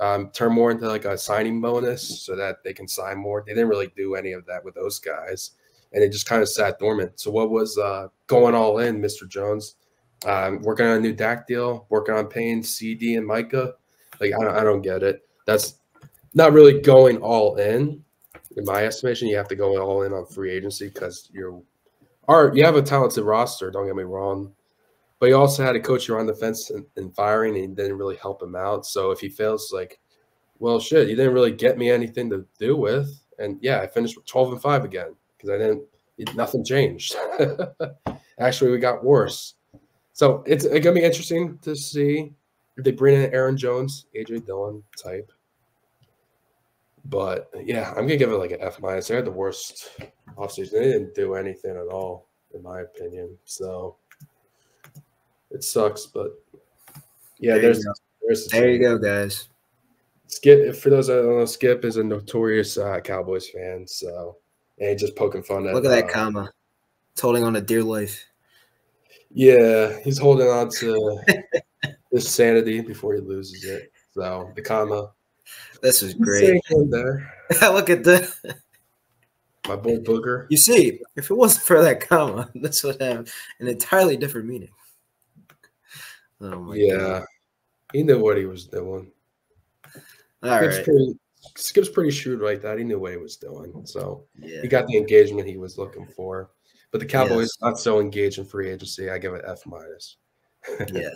Turn more into like a signing bonus so that they can sign more. They didn't really do any of that with those guys, and it just kind of sat dormant. So what was going all in, Mr. Jones? Working on a new Dak deal, working on paying CD and Micah. Like, I don't get it. That's not really going all in my estimation. You have to go all in on free agency because you have a talented roster. Don't get me wrong. But you also had a coach who was on the fence and firing, and didn't really help him out. So if he fails, like, well, shit, you didn't really get me anything to do with. And yeah, I finished with 12-5 again because I didn't, nothing changed. Actually, we got worse. So it's going to be interesting to see if they bring in Aaron Jones, AJ Dillon type. But yeah, I'm going to give it like an F-. They had the worst offseason. They didn't do anything at all, in my opinion. So it sucks, but yeah, there you go, guys. Skip, for those that don't know, Skip is a notorious Cowboys fan, so and just poking fun at. Look at that comma. It's holding on to dear life. Yeah, he's holding on to his sanity before he loses it. So the comma. This is great. There. Look at the my boy Booger. You see, if it wasn't for that comma, this would have an entirely different meaning. Oh my God. He knew what he was doing. All right. Skip's pretty shrewd like that. He knew what he was doing. So he got the engagement he was looking for. But the Cowboys not so engaged in free agency. I give it F-. Yeah.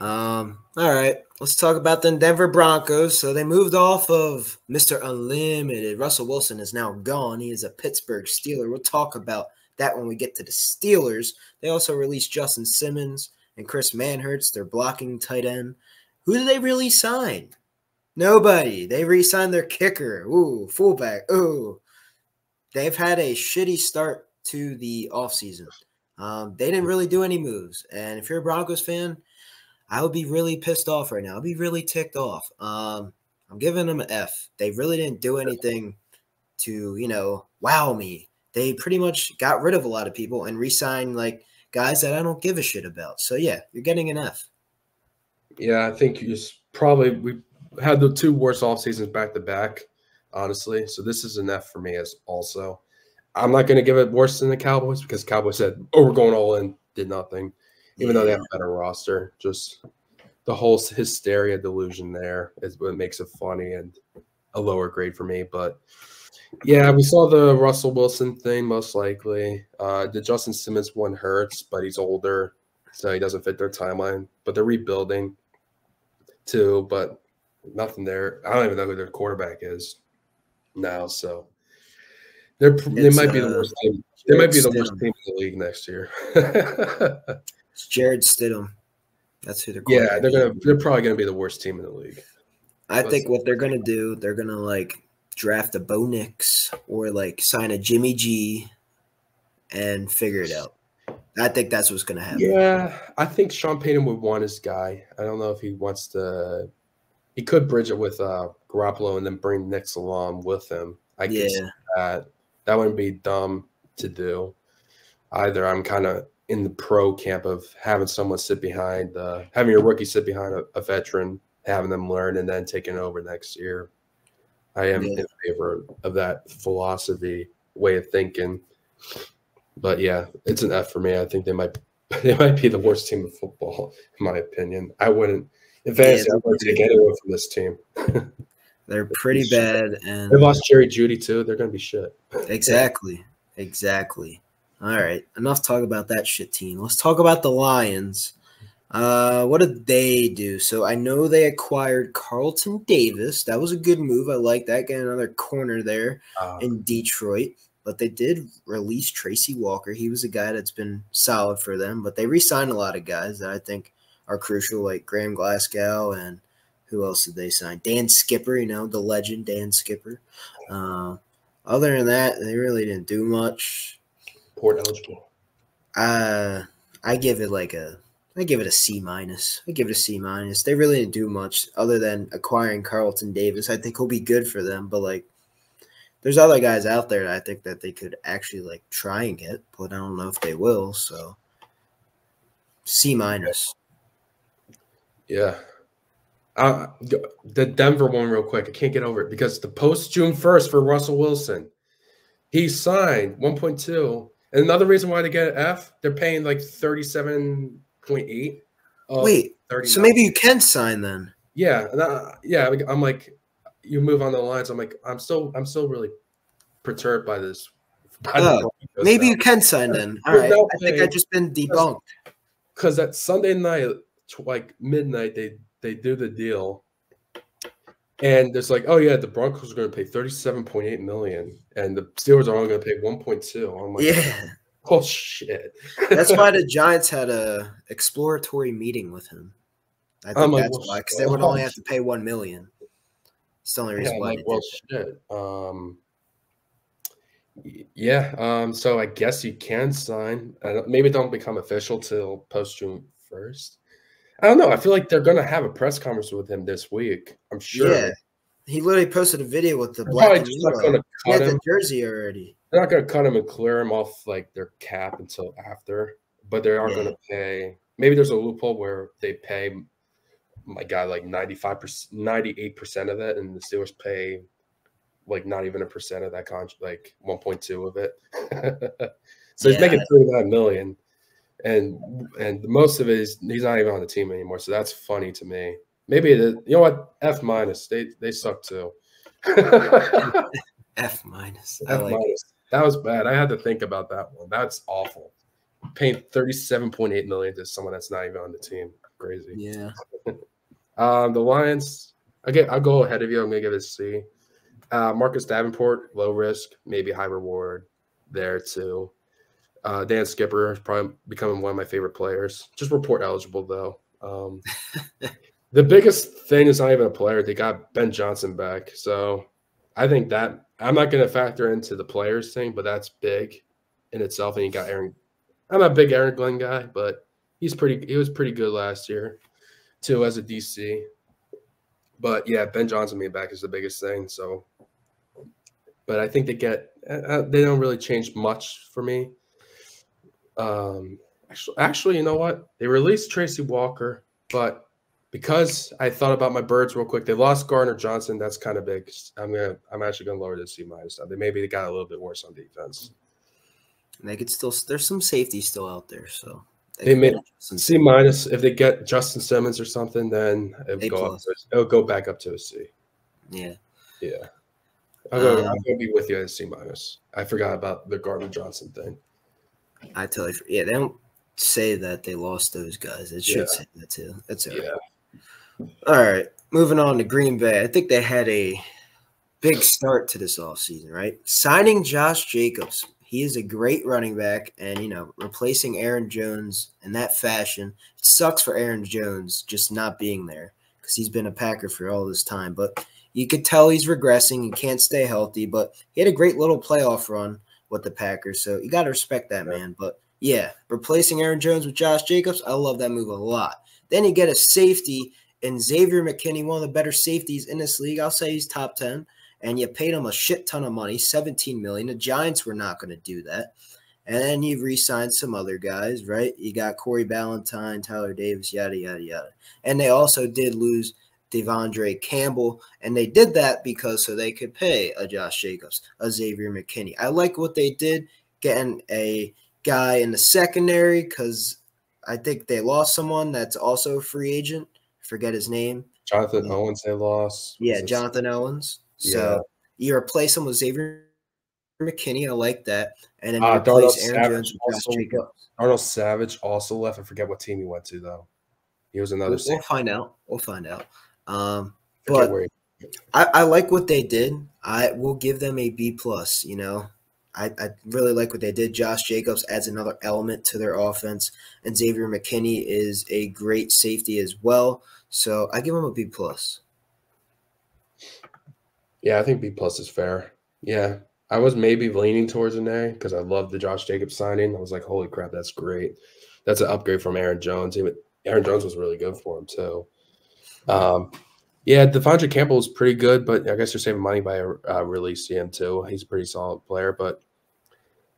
All right. Let's talk about the Denver Broncos. So they moved off of Mr. Unlimited. Russell Wilson is now gone. He is a Pittsburgh Steeler. We'll talk about that when we get to the Steelers. They also released Justin Simmons and Chris Manhertz, their blocking tight end. Who did they really sign? Nobody. They re-signed their kicker. Ooh, fullback. Ooh. They've had a shitty start to the offseason. They didn't really do any moves. And if you're a Broncos fan, I would be really pissed off right now. I'd be really ticked off. I'm giving them an F. They really didn't do anything to, you know, wow me. They pretty much got rid of a lot of people and re-signed, like, guys that I don't give a shit about. So, yeah, you're getting an F. Yeah, I think you just probably – we had the two worst off seasons back to back, honestly. So this is an F for me as also. I'm not going to give it worse than the Cowboys because Cowboys said, "Oh, we're going all in," did nothing, even though they have a better roster. Just the whole hysteria delusion there is what makes it funny and a lower grade for me. But yeah, we saw the Russell Wilson thing most likely. The Justin Simmons one hurts, but he's older, so he doesn't fit their timeline. But they're rebuilding too, but nothing there. I don't even know who their quarterback is now, so they might be the worst team. They might be the worst team in the league next year. It's Jared Stidham. That's who they're. Yeah, they're probably gonna be the worst team in the league. I think what they're gonna do, they're gonna like draft a Bo Nix or like sign a Jimmy G, and figure it out. I think that's what's gonna happen. Yeah, I think Sean Payton would want his guy. I don't know if he wants to. He could bridge it with Garoppolo and then bring Nix along with him. I guess that wouldn't be dumb to do either. I'm kind of in the pro camp of having someone sit behind, having your rookie sit behind a veteran, having them learn, and then taking over next year. I am in favor of that philosophy, way of thinking. But yeah, it's an F for me. I think they might be the worst team in football, in my opinion. I wouldn't. In fantasy, I'm going to take anyone from this team. They're pretty bad. And they lost Jerry Judy, too. They're going to be shit. Exactly. Exactly. All right. Enough talk about that shit team. Let's talk about the Lions. What did they do? So I know they acquired Carlton Davis. That was a good move. I like that. Getting another corner there in Detroit. But they did release Tracy Walker. He was a guy that's been solid for them. But they re-signed a lot of guys that I think – are crucial, like Graham Glasgow and who else did they sign? Dan Skipper, you know, the legend Dan Skipper. Other than that, they really didn't do much. Port eligible. I give it like a – I give it a C-. I give it a C-. They really didn't do much other than acquiring Carlton Davis. I think he'll be good for them, but, like, there's other guys out there that I think that they could actually, like, try and get, but I don't know if they will, so C-. Yeah. The Denver one real quick. I can't get over it because the post-June 1st for Russell Wilson, he signed 1.2. And another reason why they get an F, they're paying like 37.8. Wait, 39. So maybe you can sign then. Yeah. Yeah, I'm like, you move on the lines. I'm like, I'm still really perturbed by this. Maybe you can sign then. All right. I think I've just been debunked. Because that Sunday night – like midnight, they do the deal, And it's like, oh yeah, the Broncos are going to pay $37.8 million, and the Steelers are only going to pay 1.2. I'm like, yeah, oh shit. That's why the Giants had a exploratory meeting with him. I think that's why, because they would only have to pay $1 million. It's the only reason why. Well, shit. Yeah. So I guess you can sign. Maybe it don't become official till post June 1st. I don't know. I feel like they're going to have a press conference with him this week. I'm sure. Yeah. He literally posted a video with the black and yellow. He had the jersey already. They're not going to cut him and clear him off like their cap until after, but they are going to pay. Maybe there's a loophole where they pay my guy like 95%, 98% of it, and the Steelers pay like not even 1% of that contract, like 1.2 of it. So he's making $39 million. And most of it is he's not even on the team anymore, so that's funny to me. Maybe you know what, F-, they suck too. F-. That was bad. I had to think about that one. That's awful. Paying $37.8 million to someone that's not even on the team. Crazy. Yeah. The Lions. Again, I'll go ahead of you. I'm gonna give it a C. Marcus Davenport, low risk, maybe high reward there too. Dan Skipper is probably becoming one of my favorite players. Just report eligible, though. The biggest thing is not even a player. They got Ben Johnson back. So I think that – I'm not going to factor into the players thing, but that's big in itself. And you got Aaron – I'm a big Aaron Glenn guy, but he was pretty good last year too as a DC. But, yeah, Ben Johnson being back is the biggest thing. So, but I think they get they don't really change much for me. Actually, you know what? They released Tracy Walker, but because I thought about my birds real quick, they lost Gardner Johnson. That's kind of big. I'm actually gonna lower the C-. They maybe got a little bit worse on defense. And they could still. There's some safety still out there, so they made C-. If they get Justin Simmons or something, then it'll go back up to a C. Yeah. Yeah. I'm gonna be with you at C-. I forgot about the Gardner Johnson thing. I totally – yeah, they don't say that they lost those guys. It should say that too. That's all right. Yeah. All right, moving on to Green Bay. I think they had a big start to this offseason, right? Signing Josh Jacobs. He is a great running back and, you know, replacing Aaron Jones in that fashion. It sucks for Aaron Jones just not being there because he's been a Packer for all this time. But you could tell he's regressing and can't stay healthy. But he had a great little playoff run with the Packers, so you got to respect that, man. But, yeah, replacing Aaron Jones with Josh Jacobs, I love that move a lot. Then you get a safety in Xavier McKinney, one of the better safeties in this league. I'll say he's top 10, and you paid him a shit ton of money, $17 million. The Giants were not going to do that. And then you re-signed some other guys, right? You got Corey Ballantyne, Tyler Davis, yada, yada, yada. And they also did lose Devondre Campbell, and they did that because so they could pay a Josh Jacobs, a Xavier McKinney. I like what they did, getting a guy in the secondary because I think they lost someone that's also a free agent. Forget his name. Jonathan Owens they lost. Yeah, Jonathan Owens. So you replace him with Xavier McKinney. I like that. And then replace Aaron Jones with Josh Jacobs. Darnell Savage also left. I forget what team he went to, though. He was another safety. We'll find out. We'll find out. But I like what they did. I will give them a B+, you know. I really like what they did. Josh Jacobs adds another element to their offense, and Xavier McKinney is a great safety as well. So I give him a B+. Yeah, I think B+ is fair. Yeah. I was maybe leaning towards an A because I love the Josh Jacobs signing. I was like, holy crap, that's great. That's an upgrade from Aaron Jones. Aaron Jones was really good for him too. Yeah, Devondre Campbell is pretty good, but I guess you're saving money by releasing him too. He's a pretty solid player, but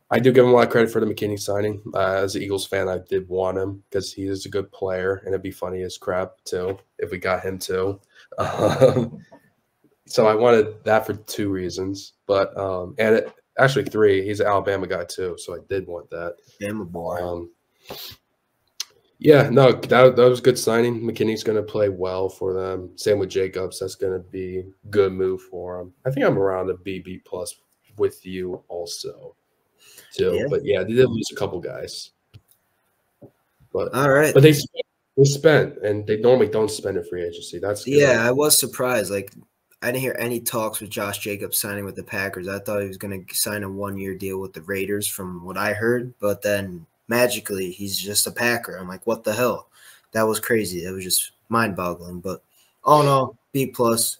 I do give him a lot of credit for the McKinney signing. As an Eagles fan, I did want him because he is a good player, and it'd be funny as crap too if we got him too. So I wanted that for two reasons, but actually three. He's an Alabama guy too, so I did want that. Alabama boy. Yeah, no, that was good signing. McKinney's going to play well for them. Same with Jacobs. That's going to be a good move for him. I think I'm around a B+ with you also. So, yeah. But, yeah, they did lose a couple guys. But, all right. But they spent, and they normally don't spend in free agency. That's good. Yeah, I was surprised. Like, I didn't hear any talks with Josh Jacobs signing with the Packers. I thought he was going to sign a one-year deal with the Raiders from what I heard, but then magically he's just a Packer. I'm like, what the hell? That was crazy. That was just mind-boggling. But all in all, B+,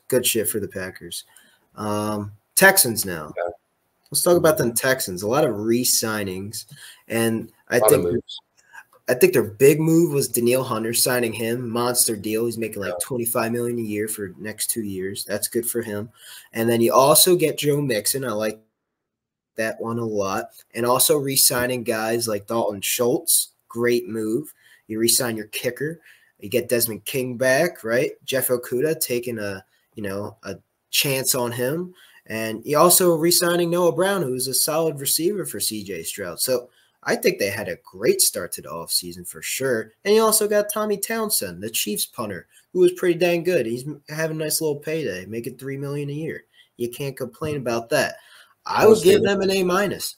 good shit for the Packers. Texans now. Yeah. Let's talk about them Texans. A lot of re-signings, and I think their big move was Danielle Hunter, signing him, monster deal. He's making like $25 million a year for next 2 years. That's good for him. And then you also get Joe Mixon. I like that one a lot. And also re-signing guys like Dalton Schultz. Great move. You re-sign your kicker. You get Desmond King back, right? Jeff Okuda taking a, you know, a chance on him. And he also re-signing Noah Brown, who's a solid receiver for C.J. Stroud. So I think they had a great start to the offseason for sure. And you also got Tommy Townsend, the Chiefs punter, who was pretty dang good. He's having a nice little payday, making $3 million a year. You can't complain about that. I would give them an A-.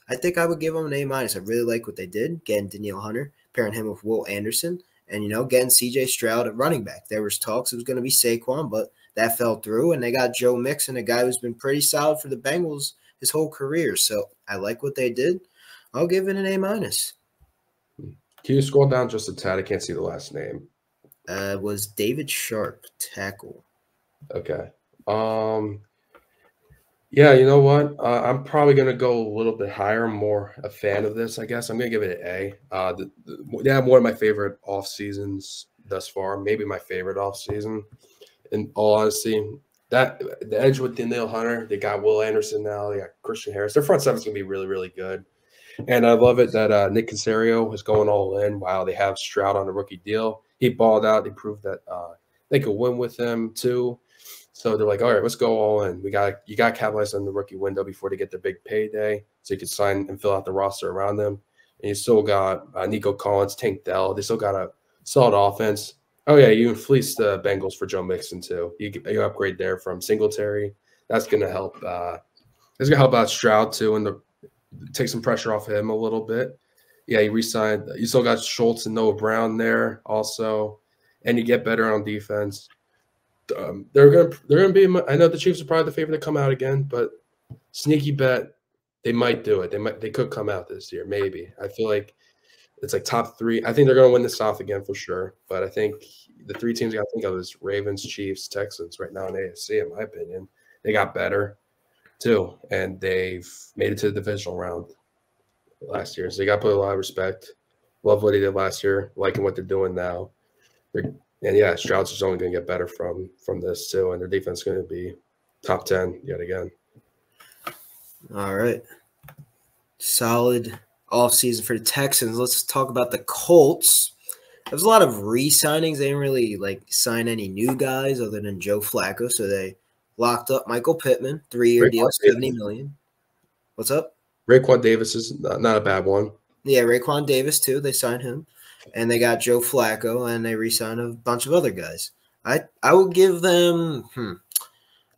I think I would give them an A-. I really like what they did, getting Danielle Hunter, pairing him with Will Anderson, and, you know, getting C.J. Stroud at running back. There was talks it was going to be Saquon, but that fell through, and they got Joe Mixon, a guy who's been pretty solid for the Bengals his whole career. So I like what they did. I'll give it an A-. Can you scroll down just a tad? I can't see the last name. It was David Sharp, tackle. Okay. Yeah, you know what? I'm probably going to go a little bit higher. I'm more a fan of this, I guess. I'm going to give it an A. They have one of my favorite off seasons thus far, maybe my favorite off season. In all honesty, that the edge with Danielle Hunter, they got Will Anderson now, they got Christian Harris. Their front seven is going to be really, really good. And I love it that Nick Caserio is going all in. Wow, they have Stroud on a rookie deal. He balled out. They proved that they could win with him too. So they're like, all right, let's go all in. You got to capitalize on the rookie window before they get their big payday, so you can sign and fill out the roster around them. And you still got Nico Collins, Tank Dell. They still got a solid offense. Oh yeah, you fleece the Bengals for Joe Mixon too. You upgrade there from Singletary. That's gonna help. It's gonna help out Stroud too, and take some pressure off of him a little bit. Yeah, you re-signed. You still got Schultz and Noah Brown there also, and you get better on defense. They're gonna be. I know the Chiefs are probably the favorite to come out again, but sneaky bet they might do it. They could come out this year. Maybe. I feel like it's like top three. I think they're going to win the South again for sure. But I think the three teams I got to think of is Ravens, Chiefs, Texans right now in AFC, in my opinion. They got better too, and they've made it to the divisional round last year. So they got to put a lot of respect. Love what they did last year, liking what they're doing now. And, yeah, Stroud's is only going to get better from this too, and their defense is going to be top 10 yet again. All right. Solid offseason for the Texans. Let's talk about the Colts. There was a lot of re-signings. They didn't really like sign any new guys other than Joe Flacco, so they locked up Michael Pittman, three-year deal, $70 million. What's up? Raekwon Davis is not a bad one. Yeah, Raekwon Davis too. They signed him, and they got Joe Flacco, and they re-signed a bunch of other guys. I would give them.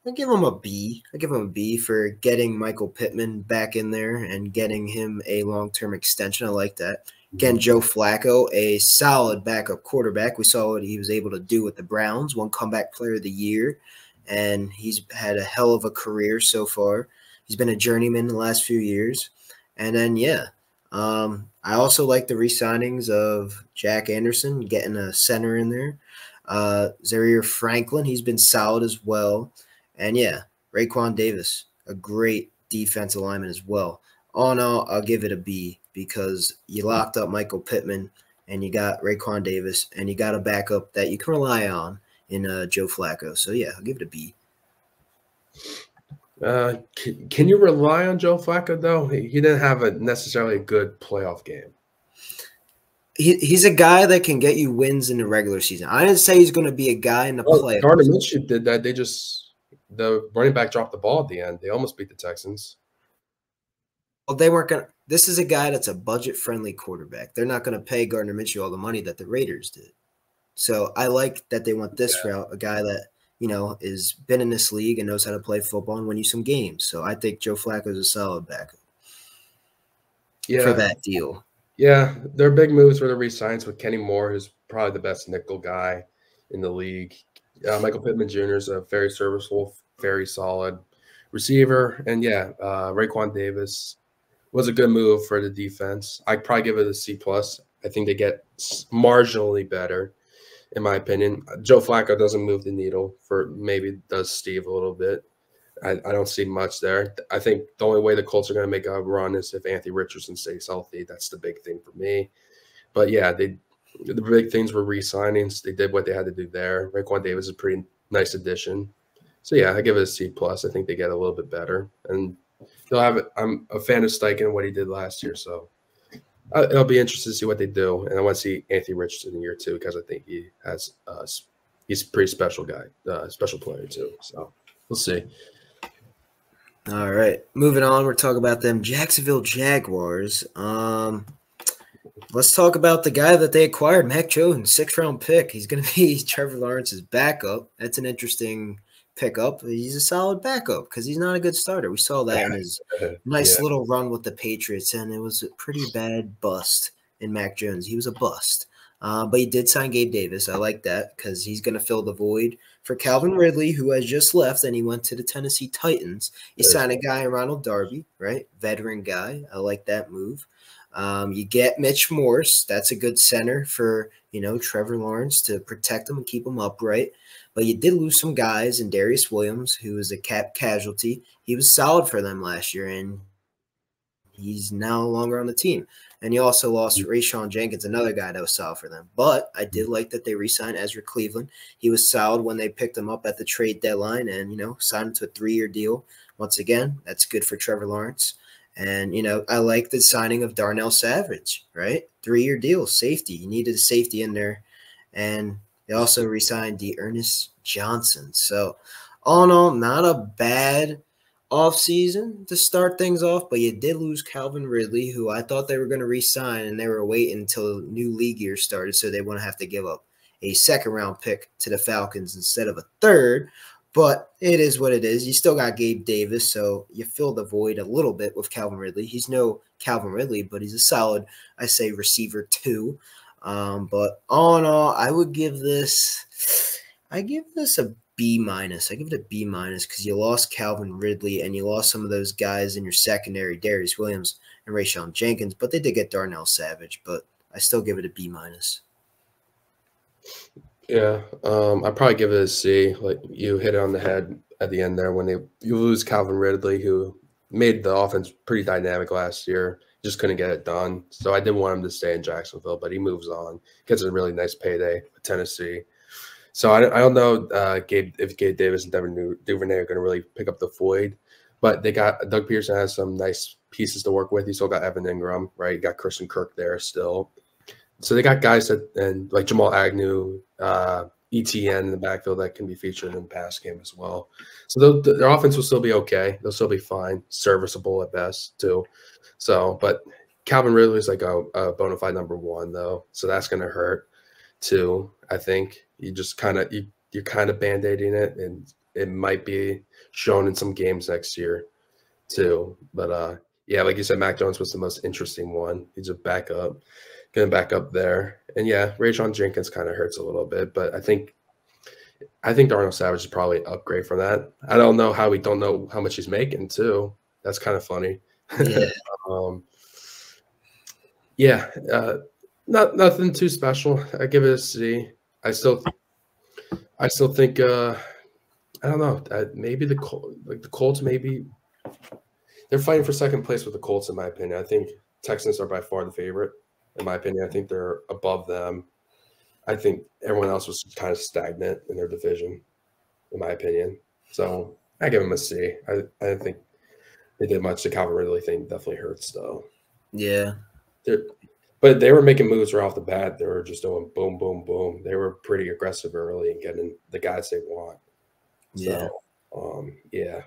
I give him a B. I give him a B for getting Michael Pittman back in there and getting him a long-term extension. I like that. Again, Joe Flacco, a solid backup quarterback. We saw what he was able to do with the Browns, won comeback player of the year, and he's had a hell of a career so far. He's been a journeyman the last few years. And then, yeah, I also like the re-signings of Jack Anderson, getting a center in there. Zaire Franklin, he's been solid as well. And, yeah, Raekwon Davis, a great defensive lineman as well. All in all, I'll give it a B because you locked up Michael Pittman and you got Raekwon Davis and you got a backup that you can rely on in Joe Flacco. So, yeah, I'll give it a B. Can you rely on Joe Flacco, though? He didn't have necessarily a good playoff game. He's a guy that can get you wins in the regular season. I didn't say he's going to be a guy in the playoffs. Gardner Minshew did that. They just – the running back dropped the ball at the end. They almost beat the Texans. Well, they weren't going to – this is a guy that's a budget-friendly quarterback. They're not going to pay Gardner Minshew all the money that the Raiders did. So I like that they went this route, a guy that, you know, has been in this league and knows how to play football and win you some games. So I think Joe Flacco is a solid backup for that deal. Yeah, their big moves were the re-signs with Kenny Moore, who's probably the best nickel guy in the league. Michael Pittman Jr. is a very serviceable very solid receiver. And yeah, Raekwon Davis was a good move for the defense. I'd probably give it a C+. I think they get marginally better, in my opinion. Joe Flacco doesn't move the needle for maybe does Steve a little bit. I don't see much there. I think the only way the Colts are going to make a run is if Anthony Richardson stays healthy. That's the big thing for me. But yeah, the big things were re-signings. They did what they had to do there. Raekwon Davis is a pretty nice addition. So yeah, I give it a C+. I think they get a little bit better, and they'll have it. I'm a fan of Steichen and what he did last year, so I'll be interested to see what they do. And I want to see Anthony Richardson in year two, because I think he has he's a pretty special guy, special player too. So we'll see. All right, moving on. We're talking about them Jacksonville Jaguars. Let's talk about the guy that they acquired, Mac Jones, 6th-round pick. He's going to be Trevor Lawrence's backup. That's an interesting pickup. He's a solid backup because he's not a good starter. We saw that in his nice little run with the Patriots, and it was a pretty bad bust in Mac Jones. He was a bust. But he did sign Gabe Davis. I like that because he's going to fill the void for Calvin Ridley, who has just left, and he went to the Tennessee Titans. He signed a guy, Ronald Darby, right? Veteran guy. I like that move. You get Mitch Morse. That's a good center for, you know, Trevor Lawrence to protect him and keep him upright. But you did lose some guys in Darius Williams, who was a cap casualty. He was solid for them last year, and he's no longer on the team. And you also lost Rayshon Jenkins, another guy that was solid for them. But I did like that they re-signed Ezra Cleveland. He was solid when they picked him up at the trade deadline and, you know, signed him to a 3-year deal. Once again, that's good for Trevor Lawrence. And, you know, I like the signing of Darnell Savage, right? 3-year deal, safety. You needed a safety in there. And they also re-signed De'Ernest Johnson. So, all in all, not a bad offseason to start things off, but you did lose Calvin Ridley, who I thought they were going to re-sign, and they were waiting until new league year started so they wouldn't have to give up a 2nd-round pick to the Falcons instead of a 3rd. But it is what it is. You still got Gabe Davis, so you fill the void a little bit with Calvin Ridley. He's no Calvin Ridley, but he's a solid, I say, receiver too. But all in all, I give this a B-. I give it a B- because you lost Calvin Ridley and you lost some of those guys in your secondary, Darius Williams and Rayshon Jenkins, but they did get Darnell Savage, but I still give it a B-. Yeah, I'd probably give it a C. Like you hit it on the head at the end there when you lose Calvin Ridley, who made the offense pretty dynamic last year. Just couldn't get it done. So I didn't want him to stay in Jacksonville, but he moves on. Gets a really nice payday with Tennessee. So I don't know if Gabe Davis and Devin Duvernay are going to really pick up the void, but they got Doug Peterson has some nice pieces to work with. You still got Evan Ingram, right? You got Christian Kirk there still. So they got guys that and like Jamal Agnew, ETN in the backfield that can be featured in the pass game as well. So their offense will still be okay. They'll still be fine, serviceable at best too. So, but Calvin Ridley is like a bona fide number 1 though, so that's going to hurt too. I think you just kind of you're kind of band-aiding it, and it might be shown in some games next year too. But yeah, like you said, Mac Jones was the most interesting one. He's a backup. Going back up there. And yeah, Rayshon Jenkins kind of hurts a little bit, but I think Darnell Savage is probably an upgrade from that. I don't know how we don't know how much he's making too. That's kind of funny. Yeah. Nothing too special. I give it a C. I still think I don't know. Maybe the Colts maybe they're fighting for 2nd place with the Colts in my opinion. I think Texans are by far the favorite. In my opinion, I think they're above them. I think everyone else was kind of stagnant in their division, in my opinion. So I give them a C. I don't think they did much. The Calvin Ridley thing definitely hurts, though. Yeah. But they were making moves right off the bat. They were just doing boom, boom, boom. They were pretty aggressive early and getting the guys they want. Yeah. So, yeah,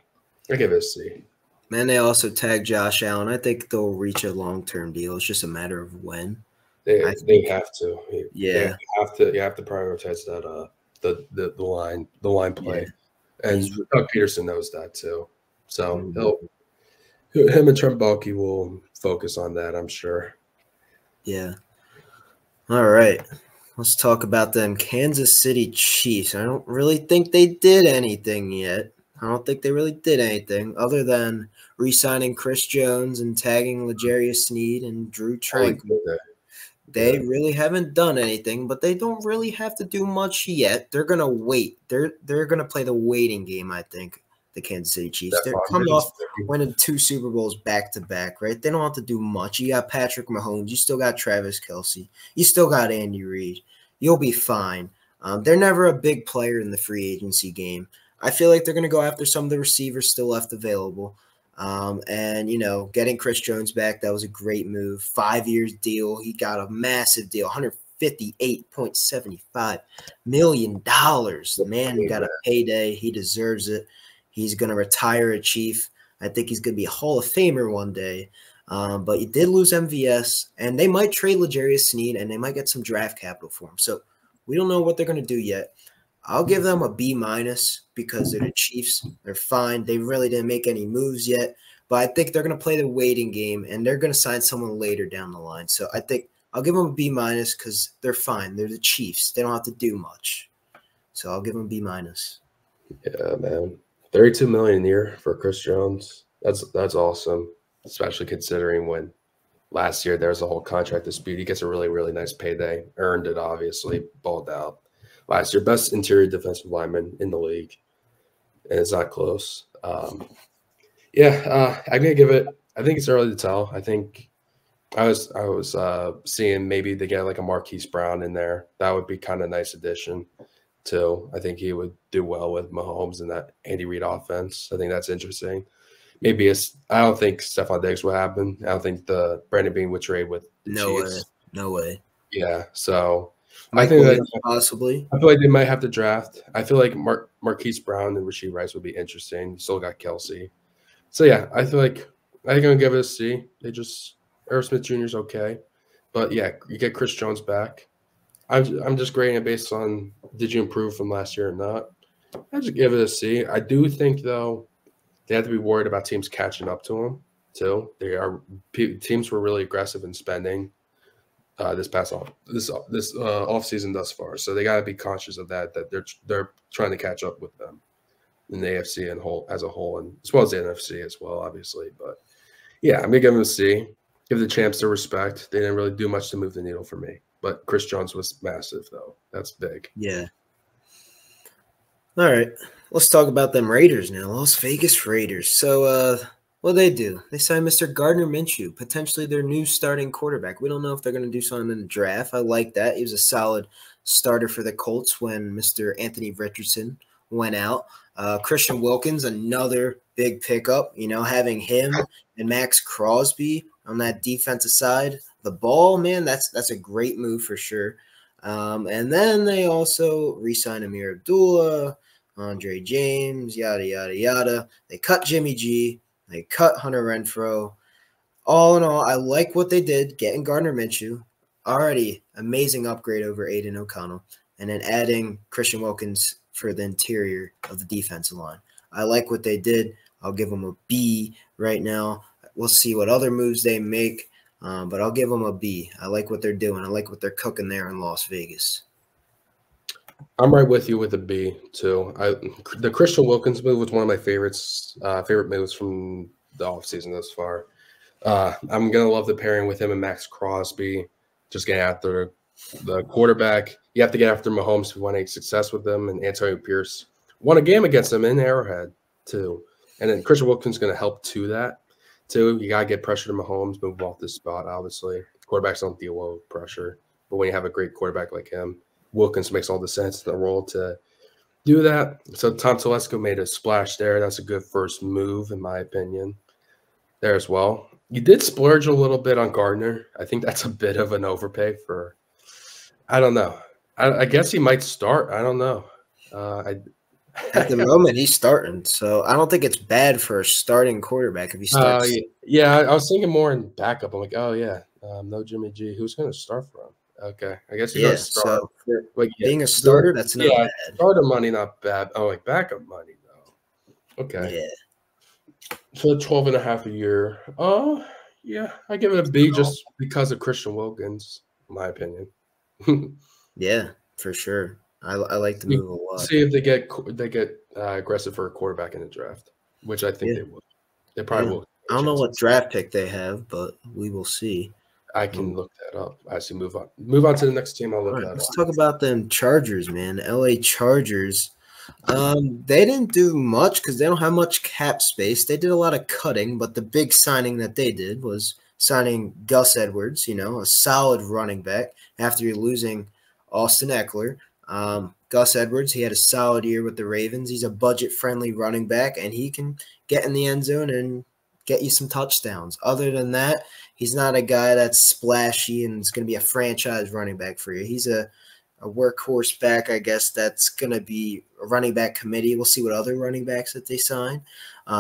I give it a C. Man, they also tagged Josh Allen. I think they'll reach a long-term deal. It's just a matter of when. They have to. Yeah, you have to prioritize that the line play, and Doug Peterson knows that too. So him and Trent Baalke will focus on that, I'm sure. Yeah. All right. Let's talk about them Kansas City Chiefs. I don't really think they did anything yet. I don't think they really did anything other than re-signing Chris Jones and tagging L'Jarius Sneed and Drew Tranquil. They really haven't done anything, but they don't really have to do much yet. They're gonna wait. They're gonna play the waiting game, I think. The Kansas City Chiefs. They're coming off winning 2 Super Bowls back to back, right? They don't have to do much. You got Patrick Mahomes, you still got Travis Kelce, you still got Andy Reid. You'll be fine. They're never a big player in the free agency game. I feel like they're going to go after some of the receivers still left available. And, you know, getting Chris Jones back, that was a great move. 5 years deal. He got a massive deal, $158.75 million. The man got a payday. He deserves it. He's going to retire a Chief. I think he's going to be a Hall of Famer one day. But he did lose MVS, and they might trade L'Jarius Sneed, and they might get some draft capital for him. So we don't know what they're going to do yet. I'll give them a B- because they're the Chiefs. They're fine. They really didn't make any moves yet, but I think they're going to play the waiting game, and they're going to sign someone later down the line. So I think I'll give them a B- because they're fine. They're the Chiefs. They don't have to do much. So I'll give them B-. Yeah, man. $32 million a year for Chris Jones. That's awesome, especially considering when last year there was a whole contract dispute. He gets a really, really nice payday. Earned it, obviously. Balled out. Last year, best interior defensive lineman in the league, and it's not close. I'm gonna give it. I think it's early to tell. I think I was seeing maybe they get like a Marquise Brown in there. That would be kind of nice addition too. I think he would do well with Mahomes and that Andy Reid offense. I think that's interesting. Maybe I don't think Stephon Diggs will happen. I don't think the Brandon Bean would trade with the Chiefs. No way. No way. Yeah. So. I feel like they might have to draft. I feel like Marquise Brown and Rashee Rice would be interesting. Still got Kelce. So, yeah, I feel like I'm going to give it a C. Irv Smith Jr. is okay. But, yeah, you get Chris Jones back. I'm just grading it based on did you improve from last year or not. I just give it a C. I do think, though, they have to be worried about teams catching up to them, too. Teams were really aggressive in spending. This off season thus far, so they got to be conscious of that they're trying to catch up with them in the AFC and as a whole, and as well as the NFC as well, obviously. But yeah, I'm gonna give them a C. Give the champs their respect. They didn't really do much to move the needle for me, but Chris Jones was massive, though. That's big. Yeah. All right, let's talk about them Raiders now. Las Vegas Raiders. So. Well, they do. They signed Mr. Gardner Minshew, potentially their new starting quarterback. We don't know if they're going to do something in the draft. I like that. He was a solid starter for the Colts when Mr. Anthony Richardson went out. Christian Wilkins, another big pickup. You know, having him and Max Crosby on that defensive side. The ball, man, that's a great move for sure. And then they also re-signed Amir Abdullah, Andre James, yada, yada, yada. They cut Jimmy G. They cut Hunter Renfrow. All in all, I like what they did, getting Gardner Minshew. Already amazing upgrade over Aiden O'Connell. And then adding Christian Wilkins for the interior of the defensive line. I like what they did. I'll give them a B right now. We'll see what other moves they make, but I'll give them a B. I like what they're doing. I like what they're cooking there in Las Vegas. I'm right with you with a B too. The Christian Wilkins move was one of my favorite moves from the offseason thus far. I'm gonna love the pairing with him and Max Crosby. Just getting after the quarterback. You have to get after Mahomes if you want any success with them. And Antonio Pierce won a game against them in Arrowhead too. And then Christian Wilkins gonna help to that too. You gotta get pressure to Mahomes, move off this spot. Obviously, quarterbacks don't deal well with pressure, but when you have a great quarterback like him. Wilkins makes all the sense in the role to do that. So Tom Telesco made a splash there. That's a good first move, in my opinion, there as well. You did splurge a little bit on Gardner. I think that's a bit of an overpay for – I don't know. I guess he might start. I don't know. At the moment, he's starting. So I don't think it's bad for a starting quarterback if he starts. I was thinking more in backup. I'm like, oh, yeah, no Jimmy G. Who's going to start for him? Okay, I guess you gotta start. So being a starter, that's not bad. Starter money, not bad. Oh, like backup money, though. Okay. Yeah. So 12 and a half a year. Oh, yeah. I give it a B just because of Christian Wilkins, in my opinion. Yeah, for sure. I like the move a lot. See if they get aggressive for a quarterback in the draft, which I think they will. They probably will. I don't know what draft pick they have, but we will see. I can look that up. I see. Move on to the next team. I'll look that up. Let's talk about them Chargers, man. LA Chargers. They didn't do much because they don't have much cap space. They did a lot of cutting, but the big signing that they did was signing Gus Edwards, you know, a solid running back after you're losing Austin Eckler. Gus Edwards, he had a solid year with the Ravens. He's a budget-friendly running back, and he can get in the end zone and get you some touchdowns. Other than that, he's not a guy that's splashy and is going to be a franchise running back for you. He's a workhorse back, I guess, that's going to be a running back committee. We'll see what other running backs that they sign.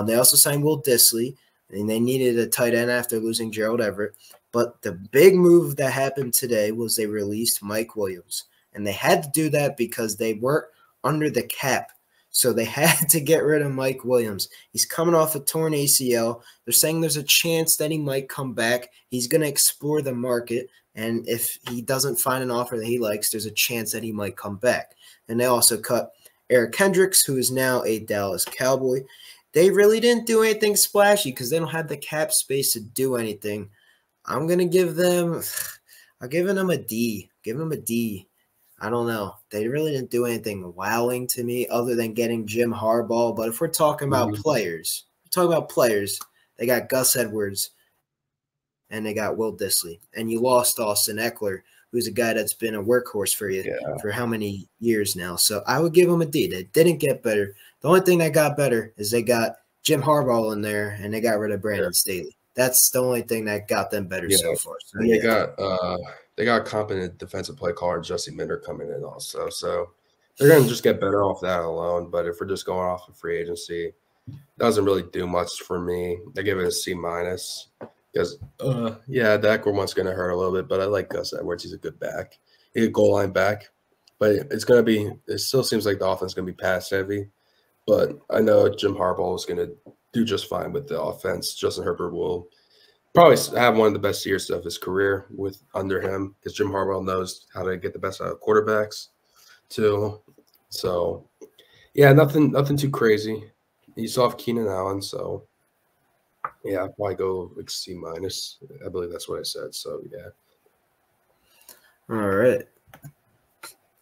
They also signed Will Dissly, and they needed a tight end after losing Gerald Everett. But the big move that happened today was they released Mike Williams. And they had to do that because they weren't under the cap. So they had to get rid of Mike Williams. He's coming off a torn ACL. They're saying there's a chance that he might come back. He's going to explore the market. And if he doesn't find an offer that he likes, there's a chance that he might come back. And they also cut Eric Hendricks, who is now a Dallas Cowboy. They really didn't do anything splashy because they don't have the cap space to do anything. I'm going to give them – I'm giving them a D. Giving them a D. I don't know. They really didn't do anything wowing to me other than getting Jim Harbaugh. But if we're talking about players, they got Gus Edwards and they got Will Dissly. And you lost Austin Eckler, who's a guy that's been a workhorse for you for how many years now. So I would give them a D. They didn't get better. The only thing that got better is they got Jim Harbaugh in there and they got rid of Brandon Staley. That's the only thing that got them better so far. So, and they got a competent defensive play caller, Jesse Minter, coming in also. So they're going to just get better off that alone. But if we're just going off of free agency, doesn't really do much for me. I give it a C- because, the Eckler one's going to hurt a little bit. But I like Gus Edwards. He's a good back. He's a goal line back. But it's going to be – it still seems like the offense is going to be pass heavy. But I know Jim Harbaugh is going to – do just fine with the offense. Justin Herbert will probably have one of the best years of his career with under him because Jim Harbaugh knows how to get the best out of quarterbacks too. So, yeah, nothing too crazy. He's off Keenan Allen, so, yeah, I'd probably go like C-. I believe that's what I said, so, yeah. All right.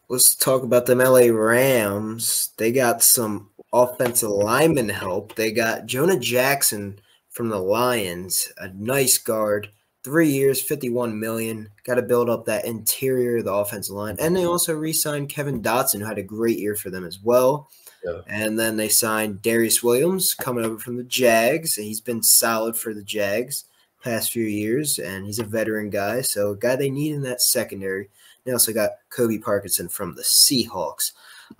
Let's talk about them L.A. Rams. They got some – offensive lineman help. They got Jonah Jackson from the Lions, a nice guard, 3 years, $51 million. Got to build up that interior of the offensive line. And they also re-signed Kevin Dotson, who had a great year for them as well. Yeah. And then they signed Darius Williams coming over from the Jags. He's been solid for the Jags past few years, and he's a veteran guy. So a guy they need in that secondary. They also got Kobe Parkinson from the Seahawks.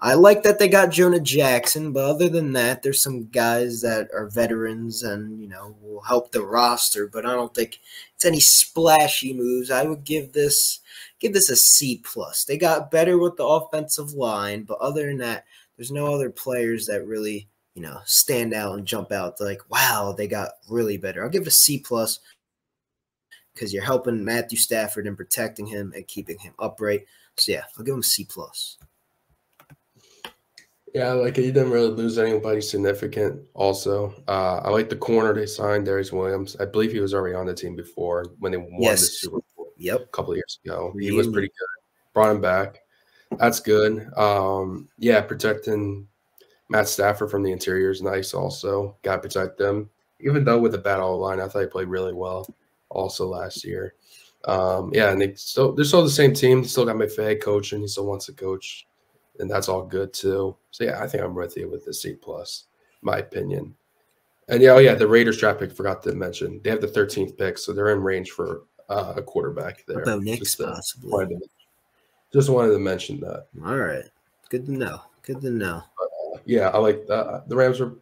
I like that they got Jonah Jackson, but other than that, there's some guys that are veterans and, you know, will help the roster, but I don't think it's any splashy moves. I would give this a C+. They got better with the offensive line, but other than that, there's no other players that really, you know, stand out and jump out. They're like, wow, they got really better. I'll give it a C+ because you're helping Matthew Stafford and protecting him and keeping him upright. So, yeah, I'll give him a C+. Yeah, like you didn't really lose anybody significant also. I like the corner they signed, Darius Williams. I believe he was already on the team before when they won the Super Bowl a couple of years ago. He was pretty good. Brought him back. That's good. Protecting Matt Stafford from the interior is nice also. Got to protect them. Even though with a bad O-line, I thought he played really well also last year. And they're still the same team. Still got McVay coaching. He still wants to coach. And that's all good, too. So, yeah, I think I'm with you with the C+, my opinion. And, the Raiders draft pick, forgot to mention. They have the 13th pick, so they're in range for a quarterback there. About Knicks, possibly. Just wanted to mention that. All right. Good to know. I like the Rams are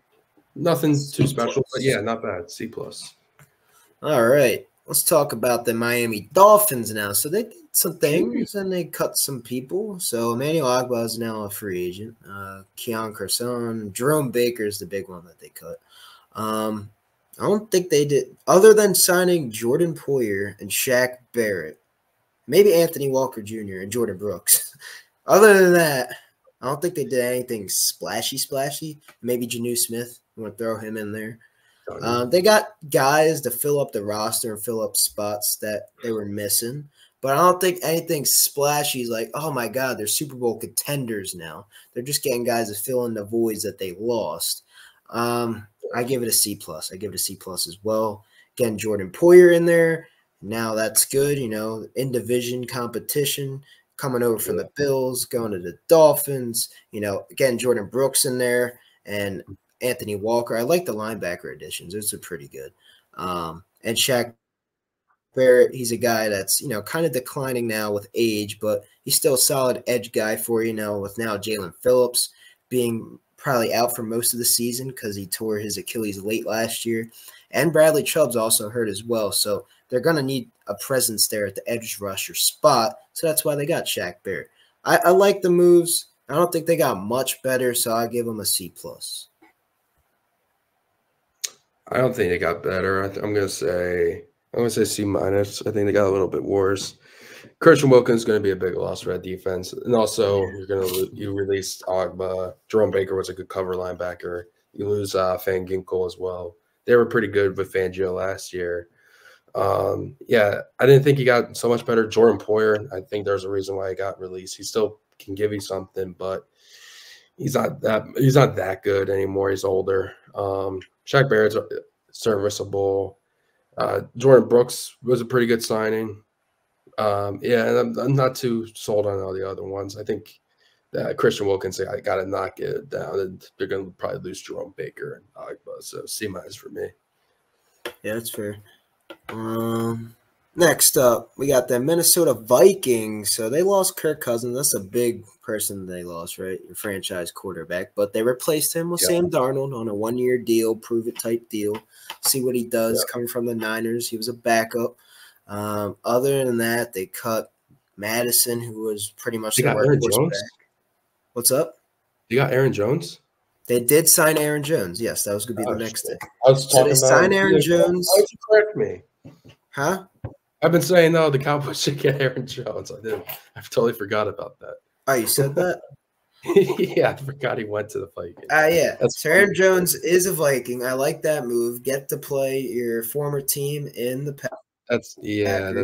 nothing too special, but, yeah, not bad. C+. All right. Let's talk about the Miami Dolphins now. So they did some things and they cut some people. So Emmanuel Agba is now a free agent. Keon Carson, Jerome Baker is the big one that they cut. I don't think they did other than signing Jordan Poyer and Shaq Barrett, maybe Anthony Walker Jr. and Jordan Brooks. Other than that, I don't think they did anything splashy. Maybe Janu Smith. I'm going to throw him in there. They got guys to fill up the roster and fill up spots that they were missing. But I don't think anything splashy is like, oh, my God, they're Super Bowl contenders now. They're just getting guys to fill in the voids that they lost. I give it a C+. I give it a C+ as well. Again, Jordan Poyer in there. Now that's good, you know, in division competition, coming over from the Bills, going to the Dolphins. You know, again, Jordan Brooks in there and Anthony Walker. I like the linebacker additions. Those are pretty good. And Shaq Barrett, he's a guy that's, you know, kind of declining now with age, but he's still a solid edge guy for, you know, with now Jalen Phillips being probably out for most of the season because he tore his Achilles late last year. And Bradley Chubb's also hurt as well. So they're going to need a presence there at the edge rusher spot. So that's why they got Shaq Barrett. I like the moves. I don't think they got much better, so I give them a C+. I don't think they got better. I'm going to say C-. I think they got a little bit worse. Christian Wilkins is going to be a big loss for that defense. And also, you're going to release Ogba. Jerome Baker was a good cover linebacker. You lose Van Ginkel as well. They were pretty good with Fangio last year. Yeah, I didn't think he got so much better. Jordan Poyer, I think there's a reason why he got released. He still can give you something, but he's not that good anymore. He's older. Shaq Barrett's serviceable. Jordan Brooks was a pretty good signing. Yeah, and I'm not too sold on all the other ones. I think that Christian Wilkins, I got to knock it down, and they're going to probably lose Jerome Baker and Ogba. So C- for me. Yeah, that's fair. Next up, we got the Minnesota Vikings. So they lost Kirk Cousins. That's a big person they lost, right? Your franchise quarterback. But they replaced him with Sam Darnold on a one-year deal, prove-it type deal. See what he does coming from the Niners. He was a backup. Other than that, they cut Madison, who was pretty much the workhorse back. What's up? You got Aaron Jones? They did sign Aaron Jones. Yes, that was going to be the next thing. I was talking about sign Aaron Jones. Why'd you correct me? Huh? I've been saying, no, the Cowboys should get Aaron Jones. I totally forgot about that. Oh, you said that? Yeah, I forgot he went to the Vikings. Yeah. So Aaron Jones is a Viking. I like that move. Get to play your former team in the Packers. That's right.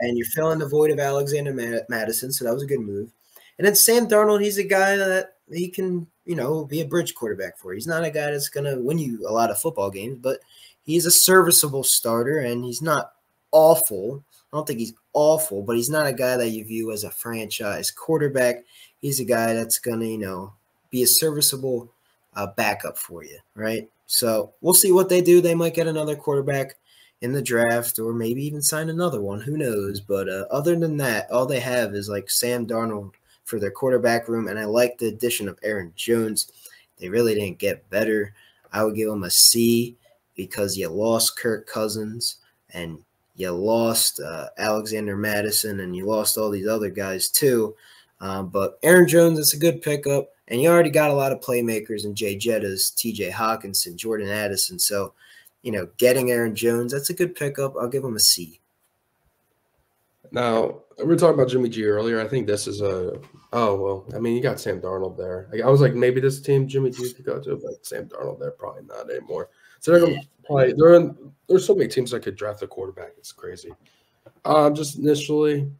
And you're filling the void of Alexander Madison, so that was a good move. And then Sam Darnold, he's a guy that he can, you know, be a bridge quarterback for. He's not a guy that's going to win you a lot of football games, but he's a serviceable starter, and he's not awful. I don't think he's awful, but he's not a guy that you view as a franchise quarterback. He's a guy that's going to, you know, be a serviceable backup for you, right? So we'll see what they do. They might get another quarterback in the draft, or maybe even sign another one. Who knows? But other than that, all they have is like Sam Darnold for their quarterback room, and I like the addition of Aaron Jones. They really didn't get better. I would give them a C because you lost Kirk Cousins and you lost Alexander Madison and you lost all these other guys too. But Aaron Jones, it's a good pickup, and you already got a lot of playmakers in Jay Jettas, TJ Hawkinson, Jordan Addison. So, you know, getting Aaron Jones, that's a good pickup. I'll give him a C. Now, we were talking about Jimmy G earlier. I think this is a – oh, well, I mean, you got Sam Darnold there. I was like, maybe this team Jimmy G could go to, but Sam Darnold there, probably not anymore. So they're going to play – there's so many teams that could draft a quarterback. It's crazy. Just initially,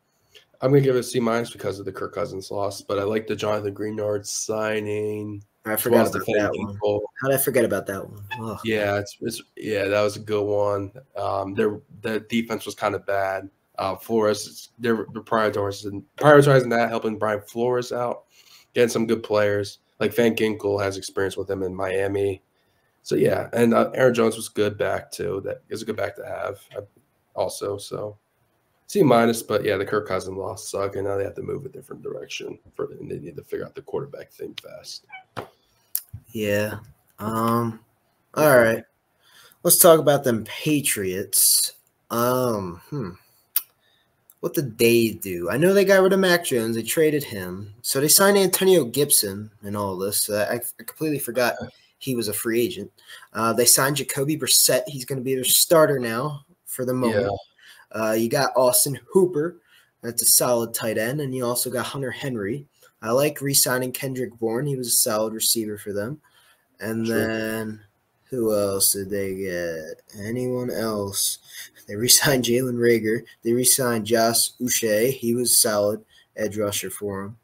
I'm going to give it a C- because of the Kirk Cousins loss, but I like the Jonathan Greenyard signing. I forgot about that one. How did I forget about that one? Oh. Yeah, that was a good one. Their defense was kind of bad. Flores, they're prioritizing that, helping Brian Flores out, getting some good players. Like Van Ginkel has experience with them in Miami. So, yeah, and Aaron Jones was good back, too. That is a good back to have also. So, C-, but, yeah, the Kirk Cousins loss suck, and now they have to move a different direction. And they need to figure out the quarterback thing fast. Yeah. All right. Let's talk about them Patriots. What did they do? I know they got rid of Mac Jones. They traded him. So they signed Antonio Gibson and all this. So I completely forgot he was a free agent. They signed Jacoby Brissett. He's going to be their starter now for the moment. Yeah. You got Austin Hooper. That's a solid tight end. And you also got Hunter Henry. I like re-signing Kendrick Bourne. He was a solid receiver for them. And then who else did they get? Anyone else? They re-signed Jalen Reagor. They re-signed Josh Uche. He was solid edge rusher for them.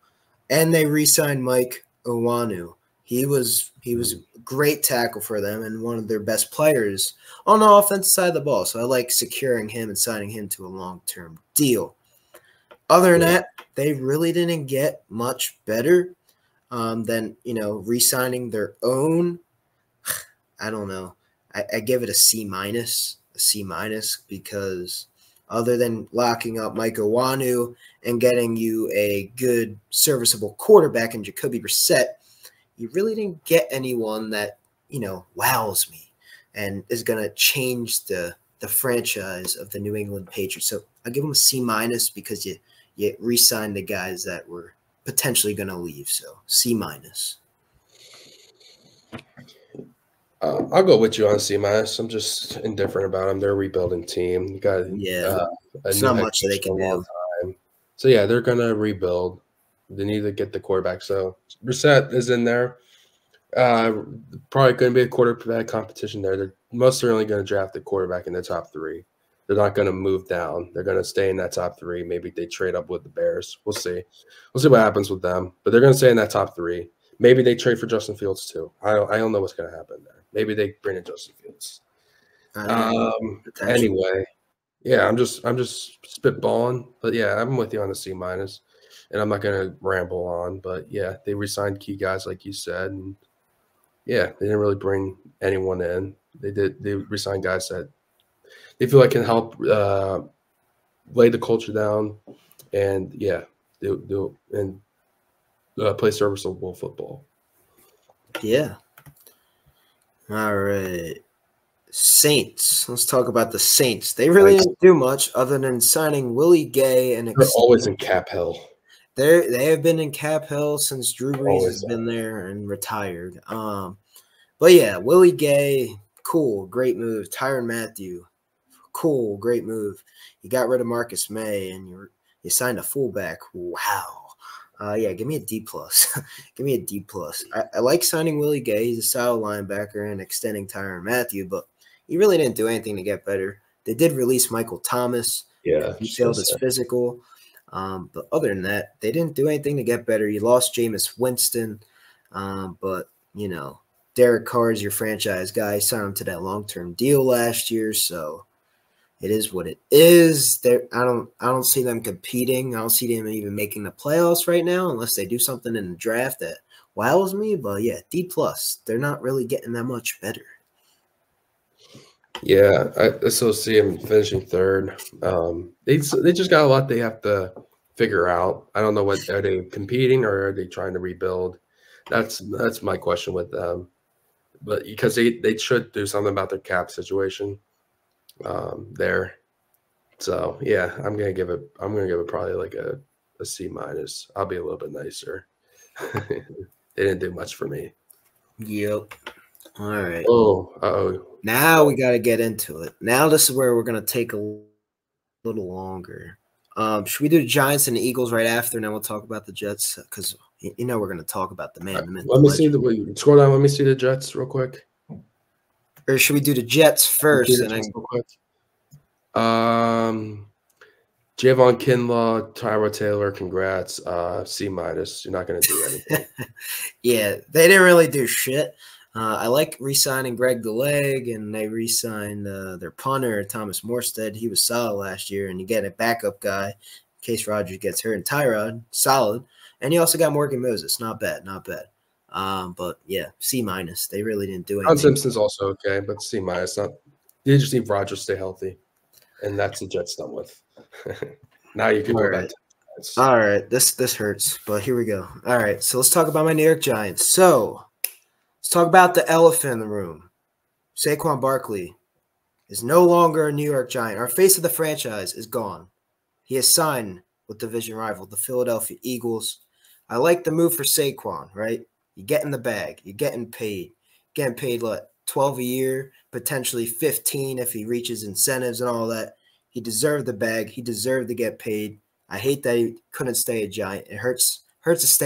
And they re-signed Mike Owanu. He was a great tackle for them and one of their best players on the offensive side of the ball. So I like securing him and signing him to a long-term deal. Other than that, they really didn't get much better than, you know, re-signing their own. I don't know. I give it a C minus, because other than locking up Mike Owanu and getting you a good, serviceable quarterback in Jacoby Brissett, you really didn't get anyone that, you know, wows me and is going to change the franchise of the New England Patriots. So I give them a C minus because you re-signed the guys that were potentially going to leave. So C minus. I'll go with you on C minus. I'm just indifferent about them. They're a rebuilding team. You got it's not much that they can do. So yeah, they're going to rebuild. They need to get the quarterback. So Brissett is in there. Probably going to be a quarterback competition there. They're most certainly going to draft the quarterback in the top three. They're not going to move down. They're going to stay in that top three. Maybe they trade up with the Bears. We'll see. We'll see what happens with them. But they're going to stay in that top three. Maybe they trade for Justin Fields too. I don't know what's going to happen there. Maybe they bring in Justin Fields. Anyway, yeah, I'm just spitballing. But yeah, I'm with you on the C minus. And I'm not going to ramble on, but yeah, they re-signed key guys like you said, and yeah, they didn't really bring anyone in. They re-signed guys that they feel like can help lay the culture down, and yeah, they play serviceable football. Yeah. All right, Saints. Let's talk about the Saints. They really didn't do much other than signing Willie Gay, and they're always in cap hell. They have been in cap hell since Drew Brees has been there and retired. But yeah, Willie Gay, cool, great move. Tyrann Mathieu, cool, great move. You got rid of Marcus May and you signed a fullback. Wow. Yeah, give me a D plus. Give me a D plus. I like signing Willie Gay. He's a solid linebacker, and extending Tyrann Mathieu, but he really didn't do anything to get better. They did release Michael Thomas. Yeah, he failed his physical. But other than that, they didn't do anything to get better. You lost Jameis Winston, but, you know, Derek Carr is your franchise guy. Signed him to that long-term deal last year, so it is what it is. I don't see them competing. I don't see them even making the playoffs right now unless they do something in the draft that wows me. But, yeah, D+. They're not really getting that much better. Yeah, I still see them finishing third. They just got a lot they have to figure out. I don't know, what are they competing, or are they trying to rebuild? That's my question with them. But because they should do something about their cap situation there. So yeah, I'm gonna give it probably like a C minus. I'll be a little bit nicer. They didn't do much for me. Yep. All right. Uh-oh. Now we got to get into it. Now this is where we're going to take a little longer. Should we do Giants and the Eagles right after, and then we'll talk about the Jets? Because, you know, we're going to talk about the man. Scroll down. Let me see the Jets real quick. Or should we do the Jets first? Javon Kinlaw, Tyrod Taylor, congrats. C minus. You're not going to do anything. Yeah, they didn't really do shit. I like re-signing Greg Gilleg, and they re-signed their punter, Thomas Morstead. He was solid last year, and you get a backup guy in case Rodgers gets hurt. And Tyrod, solid. And you also got Morgan Moses. Not bad, not bad. But, yeah, C-. They really didn't do anything. John Simpson's also okay, but C-. You just need Rodgers to stay healthy, and that's the Jets done with. Now you can go back to the Jets. All right, this hurts, but here we go. All right, so let's talk about my New York Giants. So – let's talk about the elephant in the room. Saquon Barkley is no longer a New York Giant. Our face of the franchise is gone. He has signed with division rival, the Philadelphia Eagles. I like the move for Saquon, right? You get in the bag. You're getting paid. Getting paid, what, $12 a year, potentially $15 if he reaches incentives and all that. He deserved the bag. He deserved to get paid. I hate that he couldn't stay a Giant. It hurts Hurts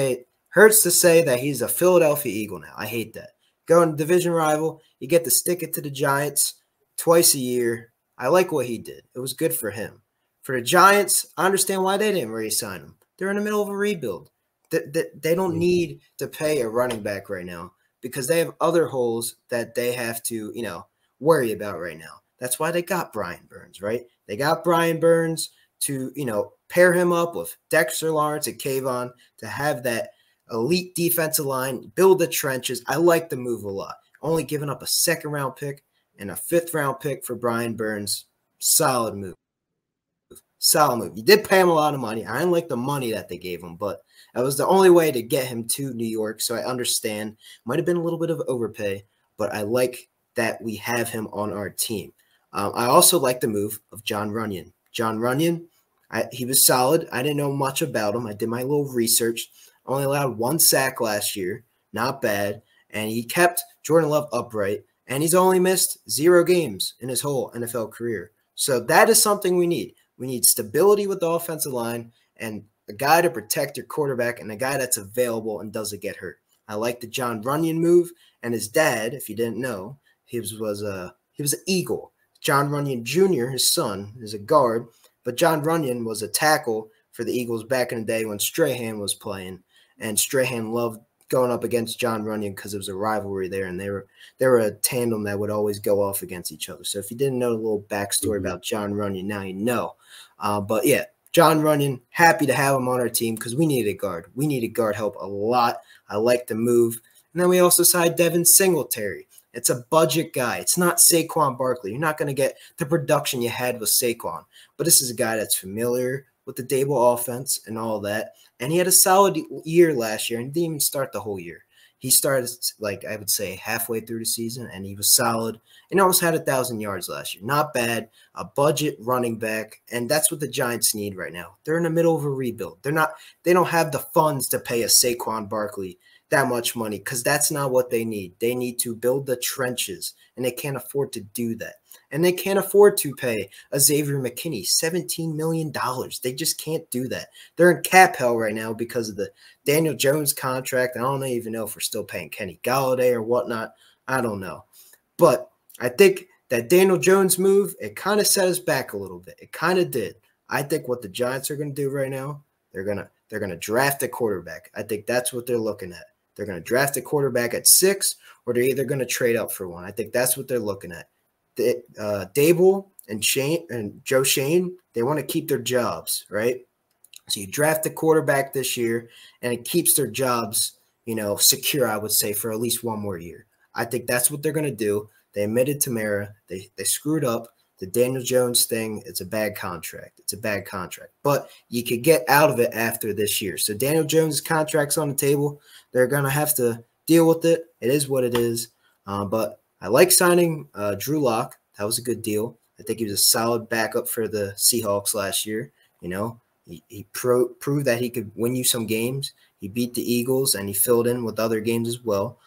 to say that he's a Philadelphia Eagle now. I hate that. Going to division rival, you get to stick it to the Giants twice a year. I like what he did. It was good for him. For the Giants, I understand why they didn't re-sign him. They're in the middle of a rebuild. They don't need to pay a running back right now because they have other holes that they have to, you know, worry about right now. That's why they got Brian Burns, right? They got Brian Burns to, you know, pair him up with Dexter Lawrence and Kayvon to have that elite defensive line, build the trenches. I like the move a lot. Only giving up a second-round pick and a fifth-round pick for Brian Burns. Solid move. Solid move. You did pay him a lot of money. I didn't like the money that they gave him, but that was the only way to get him to New York, so I understand. Might have been a little bit of overpay, but I like that we have him on our team. I also like the move of John Runyon. John Runyon, he was solid. I didn't know much about him. I did my little research. Only allowed one sack last year. Not bad. And he kept Jordan Love upright. And he's only missed 0 games in his whole NFL career. So that is something we need. We need stability with the offensive line and a guy to protect your quarterback and a guy that's available and doesn't get hurt. I like the John Runyon move. And his dad, if you didn't know, he was an Eagle. John Runyon Jr., his son, is a guard. But John Runyon was a tackle for the Eagles back in the day when Strahan was playing. And Strahan loved going up against John Runyon because it was a rivalry there. And they were a tandem that would always go off against each other. So if you didn't know the little backstory about John Runyon, now you know. But yeah, John Runyon, happy to have him on our team because we needed a guard. We needed guard help a lot. I like the move. And then we also signed Devin Singletary. It's a budget guy. It's not Saquon Barkley. You're not going to get the production you had with Saquon. But this is a guy that's familiar with the Dable offense and all that. And he had a solid year last year and didn't even start the whole year. He started, like I would say, halfway through the season, and he was solid and almost had 1,000 yards last year. Not bad. A budget running back, and that's what the Giants need right now. They're in the middle of a rebuild. They don't have the funds to pay a Saquon Barkley that much money because that's not what they need. They need to build the trenches, and they can't afford to do that. And they can't afford to pay a Xavier McKinney $17 million. They just can't do that. They're in cap hell right now because of the Daniel Jones contract. I don't even know if we're still paying Kenny Golladay or whatnot. I don't know. But I think that Daniel Jones move, it kind of set us back a little bit. It kind of did. I think what the Giants are going to do right now, they're going to draft a quarterback. I think that's what they're looking at. They're going to draft a quarterback at 6, or they're either going to trade up for one. I think that's what they're looking at. Dable and Joe Shane, they want to keep their jobs, right? So you draft the quarterback this year, and it keeps their jobs, you know, secure, I would say, for at least one more year. I think that's what they're going to do. They admitted to Mara. They screwed up. The Daniel Jones thing, it's a bad contract. It's a bad contract. But you could get out of it after this year. So Daniel Jones' contract's on the table. They're going to have to deal with it. It is what it is. But I like signing Drew Lock. That was a good deal. I think he was a solid backup for the Seahawks last year. You know, he proved that he could win you some games. He beat the Eagles, and he filled in with other games as well.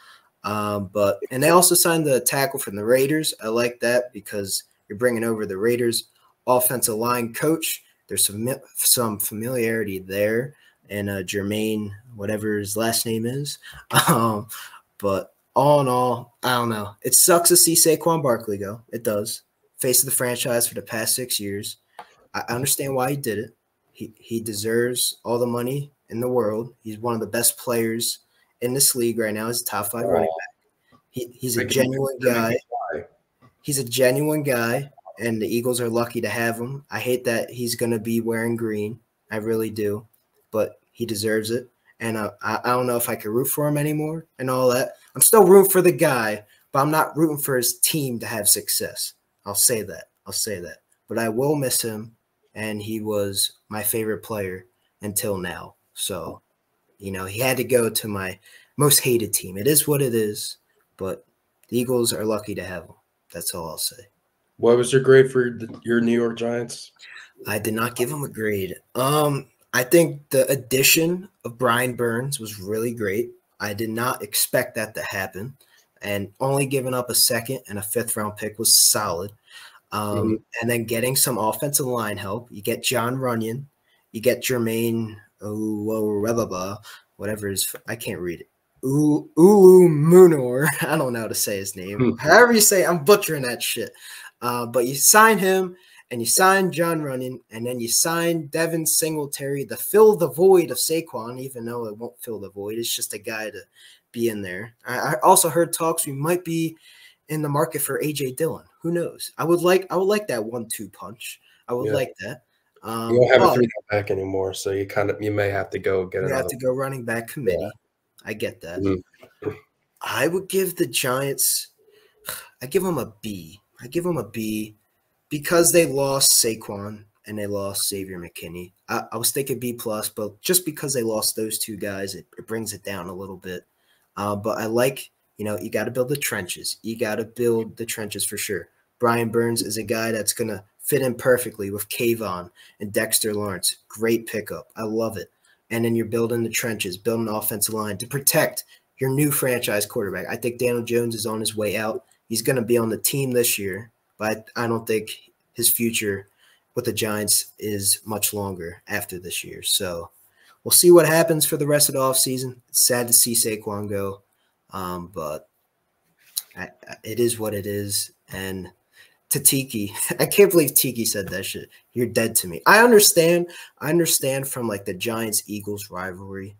And they also signed the tackle from the Raiders. I like that because you're bringing over the Raiders offensive line coach. There's some familiarity there, and Jermaine, whatever his last name is. But all in all, I don't know. It sucks to see Saquon Barkley go. It does. Face of the franchise for the past 6 years. I understand why he did it. He deserves all the money in the world. He's one of the best players in this league right now. He's a top 5 running back. He's a genuine guy. He's a genuine guy, and the Eagles are lucky to have him. I hate that he's going to be wearing green. I really do. But he deserves it. And I don't know if I can root for him anymore and all that. I'm still rooting for the guy, but I'm not rooting for his team to have success. I'll say that. I'll say that. But I will miss him, and he was my favorite player until now. So, you know, he had to go to my most hated team. It is what it is, but the Eagles are lucky to have him. That's all I'll say. What was your grade for your New York Giants? I did not give him a grade. I think the addition of Brian Burns was really great. I did not expect that to happen. And only giving up a 2nd and a 5th round pick was solid. And then getting some offensive line help. You get John Runyon. You get Jermaine whatever his, I can't read it. Umunor, I don't know how to say his name. However you say it, I'm butchering that shit. But you sign him, and you sign John Runyon, and then you sign Devin Singletary to fill the void of Saquon, even though it won't fill the void. It's just a guy to be in there. I also heard talks we might be in the market for A.J. Dillon. Who knows? I would like that 1-2 punch. I would like that. You don't have a three-back anymore, so you may have to go get another. You have to go running back committee. Yeah. I get that. I would give the Giants – I give them a B. I give them a B because they lost Saquon and they lost Xavier McKinney. I was thinking B+, but just because they lost those two guys, it brings it down a little bit. But I like – you got to build the trenches. You got to build the trenches for sure. Brian Burns is a guy that's going to fit in perfectly with Kayvon and Dexter Lawrence. Great pickup. I love it. And then you're building the trenches, building an offensive line to protect your new franchise quarterback. I think Daniel Jones is on his way out. He's going to be on the team this year, but I don't think his future with the Giants is much longer after this year. So we'll see what happens for the rest of the offseason. It's sad to see Saquon go, but it is what it is. And to Tiki, I can't believe Tiki said that shit. You're dead to me. I understand from like the Giants Eagles rivalry,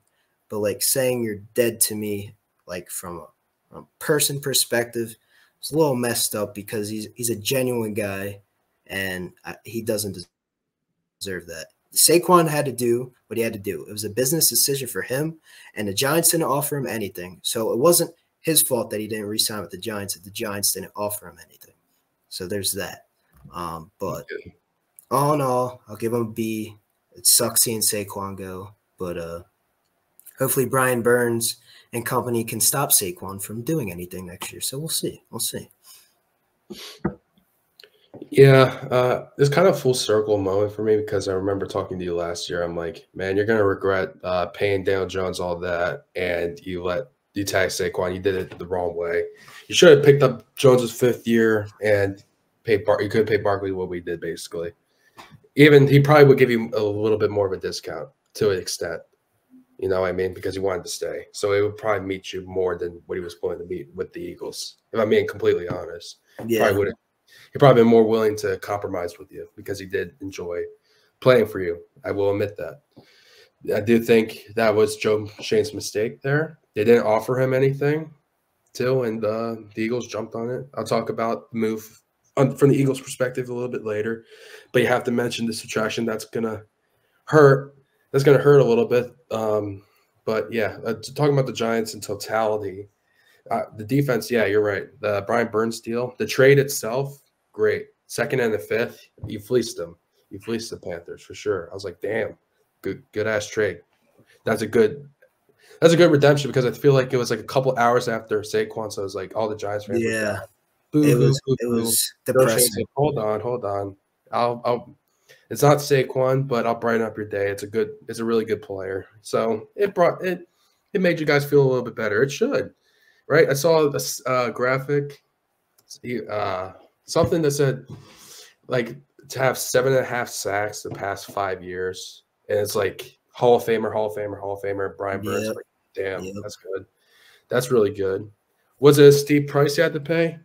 but like saying you're dead to me, like from a person perspective, it's a little messed up because he's a genuine guy, and he doesn't deserve that. Saquon had to do what he had to do. It was a business decision for him, and the Giants didn't offer him anything. So it wasn't his fault that he didn't re-sign with the Giants if the Giants didn't offer him anything. So there's that. But all in all, I'll give him a B. It sucks seeing Saquon go, but hopefully Brian Burns and company can stop Saquon from doing anything next year. So we'll see. We'll see. Yeah, it's kind of a full circle moment for me because I remember talking to you last year. I'm like, man, you're going to regret paying Daniel Jones all that, and you tag Saquon. You did it the wrong way. You should have picked up Jones's fifth year and paid. You could have paid Barkley what we did, basically. Even he probably would give you a little bit more of a discount to an extent. You know what I mean? Because he wanted to stay. So it would probably meet you more than what he was willing to meet with the Eagles. If I'm being completely honest, yeah. He'd probably been more willing to compromise with you because he did enjoy playing for you. I will admit that. I do think that was Joe Shane's mistake there. They didn't offer him anything, too, and the Eagles jumped on it. I'll talk about the move from the Eagles' perspective a little bit later, but you have to mention the subtraction that's gonna hurt. That's gonna hurt a little bit. But yeah, talking about the Giants in totality, the defense. Yeah, you're right. The Brian Burns deal, the trade itself, great. Second and the fifth, you fleeced them. You fleeced the Panthers for sure. I was like, damn, good ass trade. That's a good. That's a good redemption because I feel like it was like a couple hours after Saquon, so it was like all the Giants fans. Yeah, boo, it was depressing. Hold on. It's not Saquon, but I'll brighten up your day. It's a really good player. So it made you guys feel a little bit better. It should, right? I saw a graphic, something that said like to have 7.5 sacks the past 5 years, and it's like. Hall of Famer, Brian Burns. Yep. Like, damn, yep. That's good. That's really good. Was it a steep price you had to pay?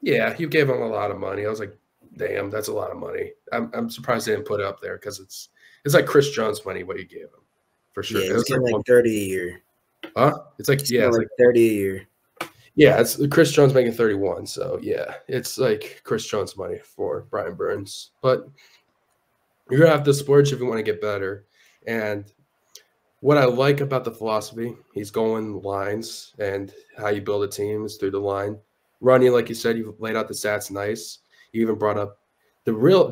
Yeah, you gave him a lot of money. I was like, damn, that's a lot of money. I'm surprised they didn't put it up there because it's like Chris Jones money what you gave him for sure. Yeah, it's like 30 a year. Huh? It's like it's like 30 a year. Yeah, it's Chris Jones making 31. So yeah, it's like Chris Jones money for Brian Burns. But you're gonna have to splurge if you want to get better. And what I like about the philosophy, he's going lines and how you build a team is through the line. Running, like you said, you've laid out the stats nice. You even brought up the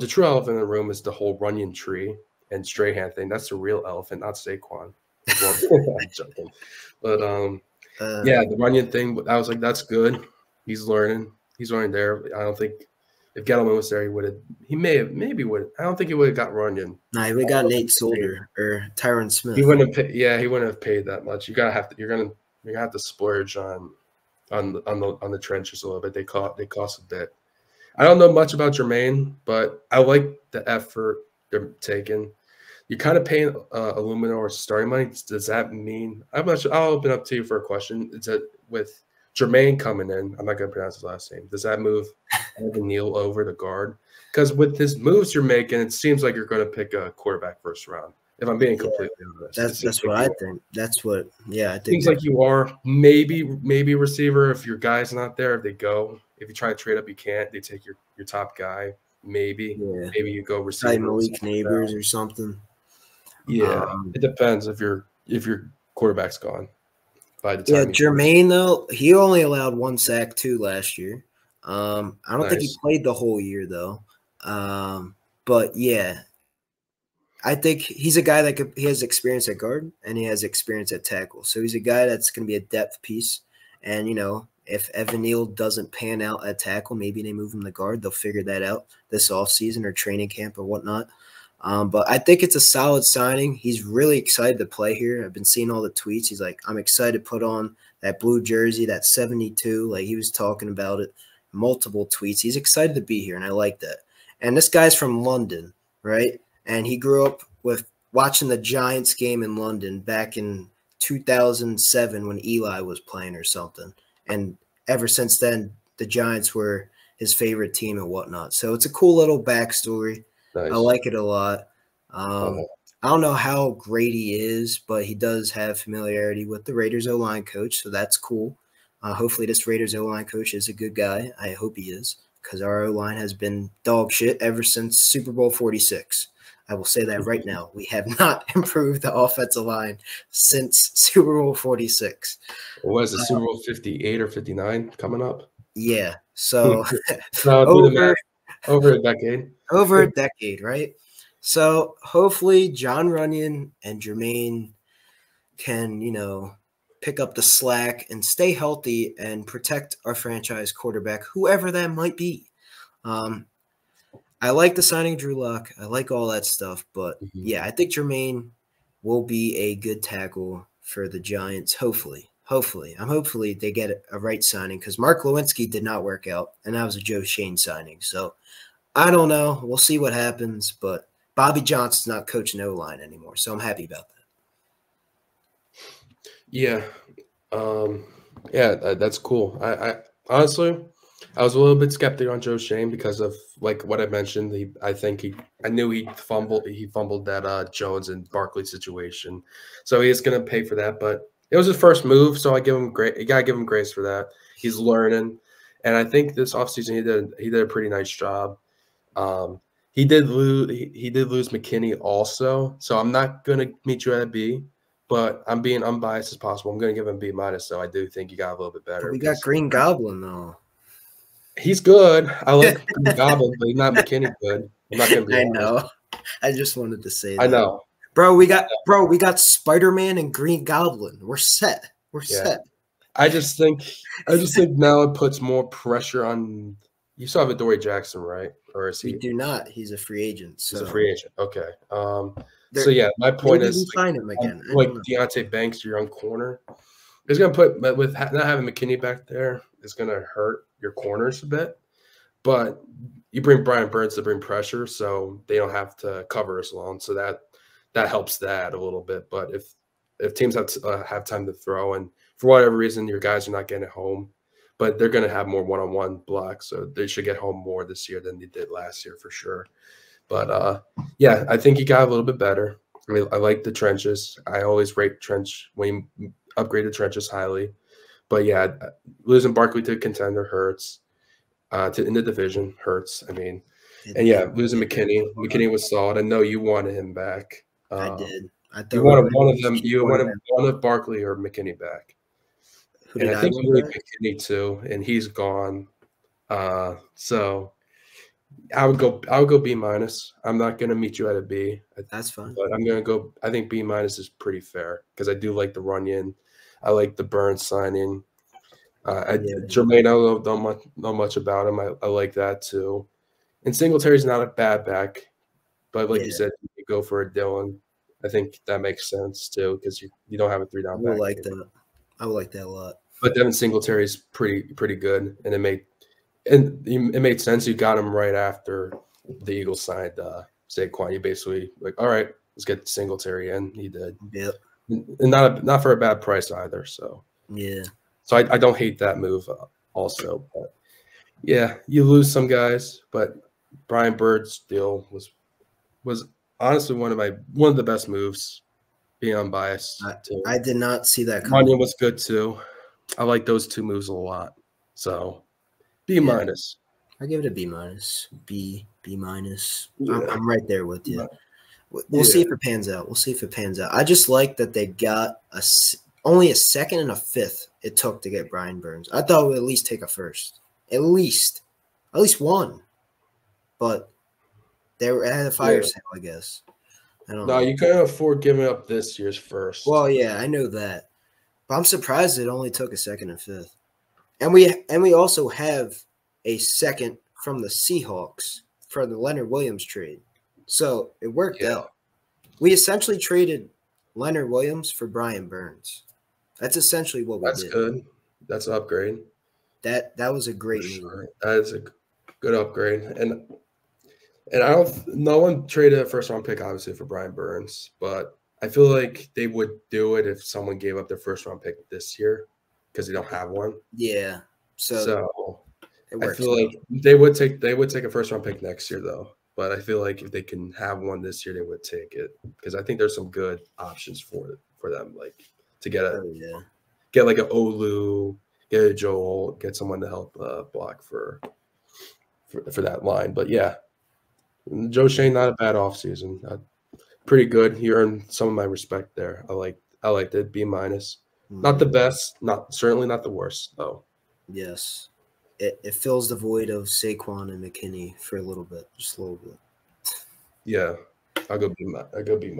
true elephant in the room is the whole Runyon tree and Strahan thing. That's the real elephant, not Saquon. I'm joking. But yeah, the Runyon thing, I was like, that's good. He's learning. He's learning there. I don't think if Gettleman was there, he maybe would. I don't think he would have got Runyon. No, he would have got Nate Solder or Tyron Smith. He wouldn't have paid that much. You're gonna have to splurge on the trenches a little bit. They cost a bit. I don't know much about Jermaine, but I like the effort they're taking. You're kind of paying Illumina or starting money. Does that mean – I'm not sure. I'll open up to you for a question. It's with Jermaine coming in. I'm not going to pronounce his last name. Does that move Evan Neal over to guard? Because with his moves you're making, it seems like you're going to pick a quarterback first round, if I'm being completely honest. That's what I think. That's what – yeah, I think. Seems like you are maybe receiver if your guy's not there, if they go. If you try to trade up, you can't. They take your top guy. Maybe. Yeah. Maybe you go receiver. Like Malik Neighbors or something. Yeah, it depends if your quarterback's gone. By the time Jermaine though, he only allowed 1 sack too last year. I don't think he played the whole year though. But yeah, I think he's a guy that he has experience at guard and he has experience at tackle. So he's a guy that's going to be a depth piece. And you know, if Evan Neal doesn't pan out at tackle, maybe they move him to guard. They'll figure that out this offseason or training camp or whatnot. But I think it's a solid signing. He's really excited to play here. I've been seeing all the tweets. He's like, I'm excited to put on that blue jersey, that 72. Like, he was talking about it, multiple tweets. He's excited to be here, and I like that. And this guy's from London, right? And he grew up with watching the Giants game in London back in 2007 when Eli was playing or something. And ever since then, the Giants were his favorite team and whatnot. So it's a cool little backstory. Nice. I like it a lot. I don't know how great he is, but he does have familiarity with the Raiders O-line coach, so that's cool. Hopefully this Raiders O-line coach is a good guy. I hope he is, because our O-line has been dog shit ever since Super Bowl 46. I will say that right now. We have not improved the offensive line since Super Bowl 46. What is it, Super Bowl 58 or 59 coming up? Yeah, so over a decade. Over a decade, right? So hopefully John Runyon and Jermaine can, you know, pick up the slack and stay healthy and protect our franchise quarterback, whoever that might be. I like the signing Drew Lock. I like all that stuff. But, yeah, I think Jermaine will be a good tackle for the Giants, hopefully. Hopefully. Hopefully they get a right signing because Mark Lewinsky did not work out, and that was a Joe Shane signing. So I don't know. We'll see what happens, but Bobby Johnson's not coaching O-line anymore, so I'm happy about that. Yeah. Yeah, that's cool. I honestly, I was a little bit skeptical on Joe Shane because of, like, what I mentioned. I knew he fumbled. He fumbled that Jones and Barkley situation. So he is going to pay for that, but it was his first move, so I give him great. You gotta give him grace for that. He's learning, and I think this offseason he did a pretty nice job. He did lose McKinney also, so I'm not gonna meet you at a B, but I'm being unbiased as possible. I'm gonna give him B-, so I do think he got a little bit better. But we got Green Goblin though. He's good. I like Green Goblin, but he's not McKinney good. I'm not gonna be honest. I know. I just wanted to say that. I know. Bro, we got Spider-Man and Green Goblin. We're set. We're set. I just think now it puts more pressure on. You still have Adoree Jackson, right? Or is he? We do not. He's a free agent. So. He's a free agent. Okay. So yeah, my point is, like, him again? Like Deontay Banks, your young corner, it's gonna put with not having McKinney back there, it's gonna hurt your corners a bit. But you bring Brian Burns to bring pressure, so they don't have to cover as long. So that helps that a little bit. But if teams have time to throw, and for whatever reason your guys are not getting it home, but they're going to have more one-on-one blocks, so they should get home more this year than they did last year for sure. But, yeah, I think he got a little bit better. I mean, I like the trenches. I always rate trench when you upgrade the trenches highly. But, yeah, losing Barkley to a contender hurts. In the division hurts, I mean. And, yeah, losing McKinney. McKinney was solid. I know you wanted him back. I did. I thought you wanted one of them. You wanted one of Barkley or McKinney back, and I think you really McKinney too. And he's gone, so I would go B-. I'm not going to meet you at a B. That's fine. But I'm going to go. I think B- is pretty fair because I do like the Runyon. I like the Burns signing. Jermaine, I don't know much about him. I like that too. And Singletary's not a bad back, but like you said, you go for a Dillon. I think that makes sense too because you don't have a 3-down back. I like that. I would like that a lot. But Devin Singletary's pretty good, and it made sense. You got him right after the Eagles signed Saquon. You basically like, all right, let's get Singletary in. He did. Yep. And not for a bad price either. So yeah. So I don't hate that move also. But yeah, you lose some guys, but Brian Bird's deal was honestly one of the best moves, being unbiased. I did not see that coming. Kanye was good too. I like those two moves a lot. So B-. I give it a B-. B-. Yeah. I'm right there with you. We'll see if it pans out. We'll see if it pans out. I just like that they got only a second and a fifth it took to get Brian Burns. I thought it would at least take a first. At least one. But they were at a fire sale, I guess. I don't know. You couldn't afford giving up this year's first. Well, yeah, I know that. But I'm surprised it only took a second and fifth. And we also have a second from the Seahawks for the Leonard Williams trade. So it worked out. We essentially traded Leonard Williams for Brian Burns. That's essentially what we did. That's good. That's an upgrade. That was a great move. That is a good upgrade. And I don't. No one traded a first round pick obviously for Brian Burns, but I feel like they would do it if someone gave up their first round pick this year because they don't have one. Yeah. So I feel like they would take a first round pick next year though. But I feel like if they can have one this year, they would take it because I think there's some good options for them, like to get get like an Olu, get a Joel, get someone to help block for that line. But yeah, Joe Shane, not a bad offseason, pretty good. He earned some of my respect there. I liked it. B-. Not the best, certainly not the worst though. Yes. It fills the void of Saquon and McKinney for a little bit, just a little bit. Yeah, I'll go B-.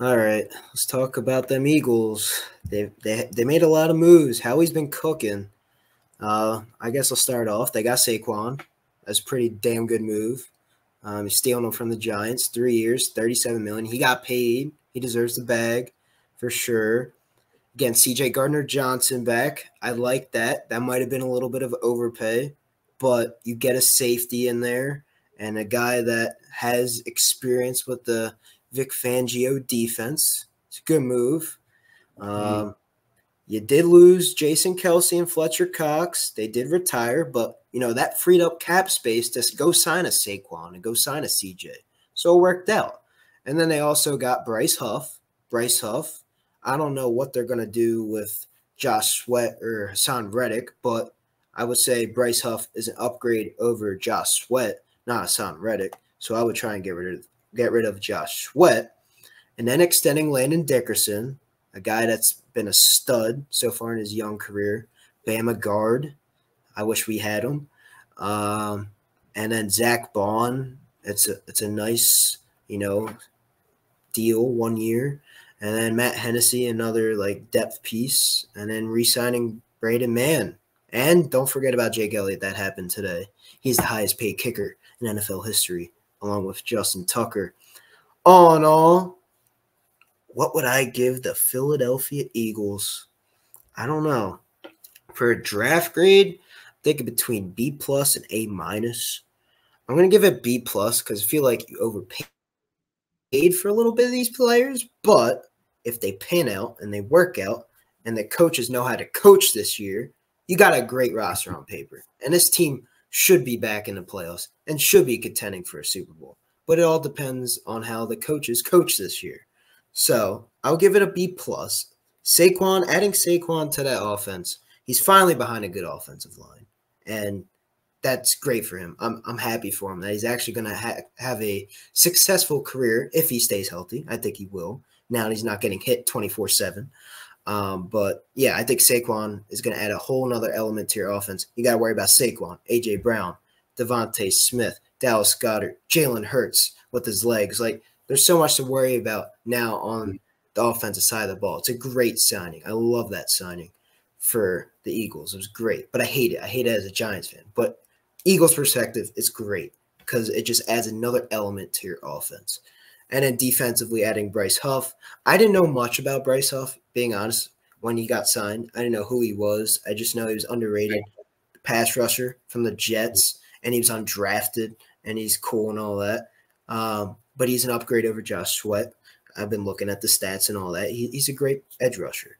All right, let's talk about them Eagles. They made a lot of moves. Howie's been cooking. I guess I'll start off. They got Saquon. That's a pretty damn good move. He's stealing him from the Giants. 3 years, $37 million. He got paid. He deserves the bag for sure. Again, C.J. Gardner-Johnson back. I like that. That might have been a little bit of overpay, but you get a safety in there and a guy that has experience with the Vic Fangio defense. It's a good move. You did lose Jason Kelsey and Fletcher Cox. They did retire, but, you know, that freed up cap space to go sign a Saquon and go sign a C.J. So it worked out. And then they also got Bryce Huff. I don't know what they're going to do with Josh Sweat or Hassan Reddick, but I would say Bryce Huff is an upgrade over Josh Sweat, not Hassan Reddick. So I would try and get rid of Josh Sweat. And then extending Landon Dickerson, a guy that's been a stud so far in his young career. Bama guard. I wish we had him. And then Zach Bond. It's a nice, you know, deal, 1 year. And then Matt Hennessy, another like depth piece, and then re-signing Braden Mann. And don't forget about Jake Elliott. That happened today. He's the highest paid kicker in NFL history, along with Justin Tucker. All in all, what would I give the Philadelphia Eagles? I don't know. For a draft grade, I'm thinking between B+ and A-. I'm going to give it B+ because I feel like you overpaid for a little bit of these players, but if they pan out and they work out and the coaches know how to coach this year, you got a great roster on paper. And this team should be back in the playoffs and should be contending for a Super Bowl. But it all depends on how the coaches coach this year. So I'll give it a B+. Saquon, adding Saquon to that offense, he's finally behind a good offensive line. And that's great for him. I'm happy for him that he's actually going to have a successful career if he stays healthy. I think he will. Now he's not getting hit 24/7. But, yeah, I think Saquon is going to add a whole nother element to your offense. You got to worry about Saquon, A.J. Brown, Devontae Smith, Dallas Goedert, Jalen Hurts with his legs. Like, there's so much to worry about now on the offensive side of the ball. It's a great signing. I love that signing for the Eagles. It was great, but I hate it. I hate it as a Giants fan. But Eagles' perspective is great because it just adds another element to your offense. And then defensively adding Bryce Huff. I didn't know much about Bryce Huff, being honest, when he got signed. I didn't know who he was. I just know he was underrated pass rusher from the Jets, and he was undrafted, and he's cool and all that. But he's an upgrade over Josh Sweat. I've been looking at the stats and all that. He's a great edge rusher.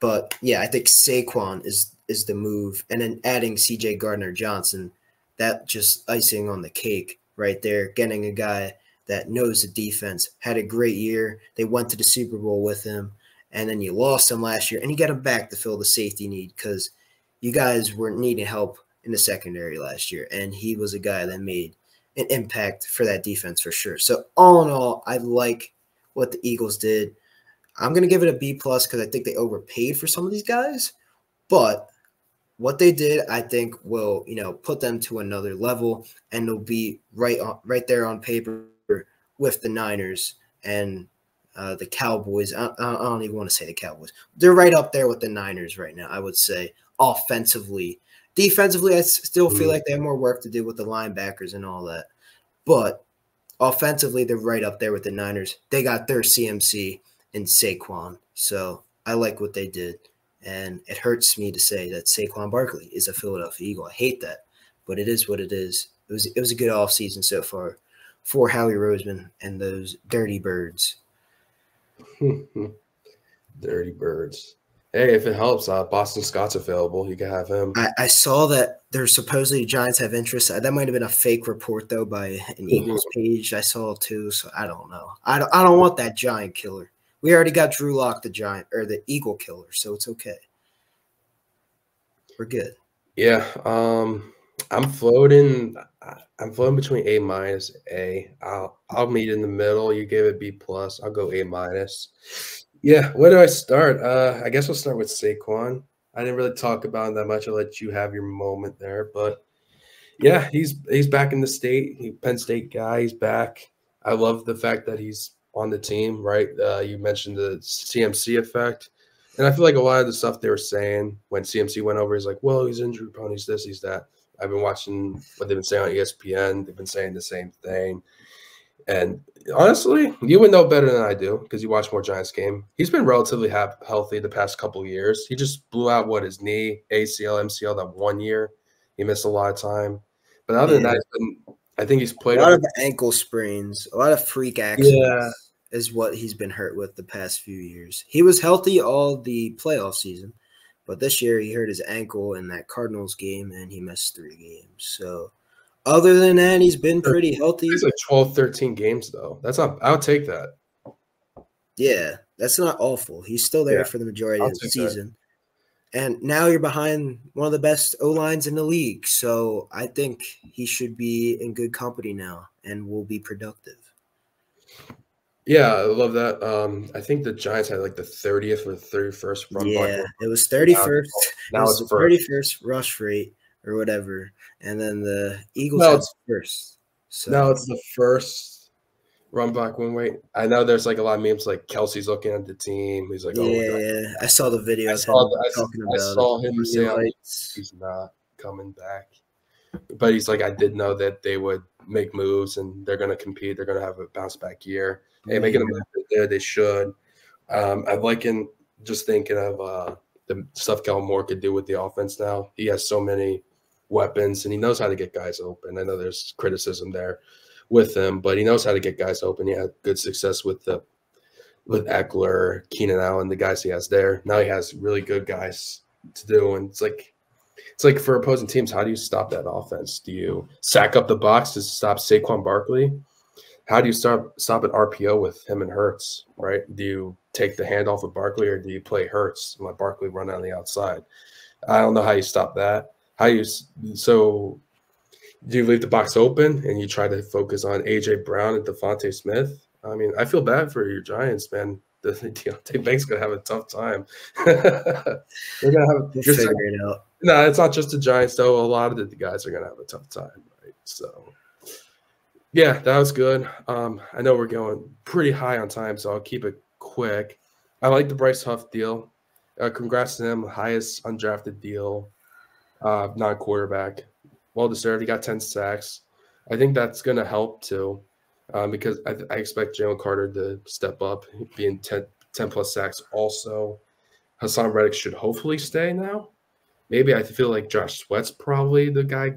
But, yeah, I think Saquon is the move. And then adding C.J. Gardner-Johnson, that just icing on the cake right there, getting a guy that knows the defense, had a great year. They went to the Super Bowl with him, and then you lost him last year, and you got him back to fill the safety need because you guys were needing help in the secondary last year, and he was a guy that made an impact for that defense for sure. So all in all, I like what the Eagles did. I'm going to give it a B+ because I think they overpaid for some of these guys, but what they did, I think, will, you know, put them to another level, and they'll be right there on paper with the Niners and the Cowboys. I don't even want to say the Cowboys. They're right up there with the Niners right now, I would say, offensively. Defensively, I still feel like they have more work to do with the linebackers and all that. But offensively, they're right up there with the Niners. They got their CMC and Saquon. So I like what they did. And it hurts me to say that Saquon Barkley is a Philadelphia Eagle. I hate that, but it is what it is. It was a good offseason so far for Howie Roseman and those dirty birds. Dirty birds. Hey, if it helps, Boston Scott's available. You can have him. I saw that there's supposedly Giants have interest. That might have been a fake report, though, by an Eagles page I saw, too. So I don't know. I don't want that Giant killer. We already got Drew Lock, the Giant, or the Eagle killer, so it's okay. We're good. Yeah, I'm floating between A-, I'll meet in the middle. You gave it B+. I'll go A-. Yeah, where do I start? I guess we'll start with Saquon. I didn't really talk about him that much. I'll let you have your moment there, but yeah, he's back in the state. He Penn State guy. He's back. I love the fact that he's on the team, right? You mentioned the CMC effect. And I feel like a lot of the stuff they were saying when CMC went over, he's like, well, he's injury prone, he's this, he's that. I've been watching what they've been saying on ESPN. They've been saying the same thing. And honestly, you would know better than I do because you watch more Giants game. He's been relatively healthy the past couple of years. He just blew out, what, his knee, ACL, MCL that one year. He missed a lot of time. But other than that, I think he's played – a lot of ankle sprains, a lot of freak accidents. Yeah. Is what he's been hurt with the past few years. He was healthy all the playoff season, but this year he hurt his ankle in that Cardinals game, and he missed 3 games. So other than that, he's been pretty healthy. It's like 12, 13 games, though. That's not – I would take that. Yeah, that's not awful. He's still there for the majority of the season. That. And now you're behind one of the best O-lines in the league, so I think he should be in good company now and will be productive. Yeah, I love that. I think the Giants had like the 30th or 31st run. Yeah, it was 31st. Now it's the 31st rush rate or whatever, and then the Eagles had first. So now it's the first run block win rate. I know there's like a lot of memes like Kelsey's looking at the team. He's like, oh, yeah. I saw the video. I saw him say he's not coming back, but he's like, I did know that they would make moves and they're going to compete. They're going to have a bounce back year. Hey, making a move there, they should. I'm liking just thinking of the stuff Kellen Moore could do with the offense now. He has so many weapons, and he knows how to get guys open. I know there's criticism there with him, but he knows how to get guys open. He had good success with Eckler, Keenan Allen, the guys he has there. Now he has really good guys to do, and it's like for opposing teams, how do you stop that offense? Do you sack up the box to stop Saquon Barkley? How do you stop an RPO with him and Hurts, right? Do you take the handoff with Barkley, or do you play Hurts and let Barkley run on the outside? I don't know how you stop that. So do you leave the box open and you try to focus on A.J. Brown and Devontae Smith? I mean, I feel bad for your Giants, man. The Deontay Banks going to have a tough time. They're going to figure it out. No, it's not just the Giants, though. A lot of the guys are going to have a tough time, right? So – yeah, that was good. I know we're going pretty high on time, so I'll keep it quick. I like the Bryce Huff deal. Congrats to him, highest undrafted deal, non-quarterback. Well-deserved. He got 10 sacks. I think that's going to help, too, because I expect Jalen Carter to step up, being 10-plus sacks also. Hassan Reddick should hopefully stay now. Maybe I feel like Josh Sweat's probably the guy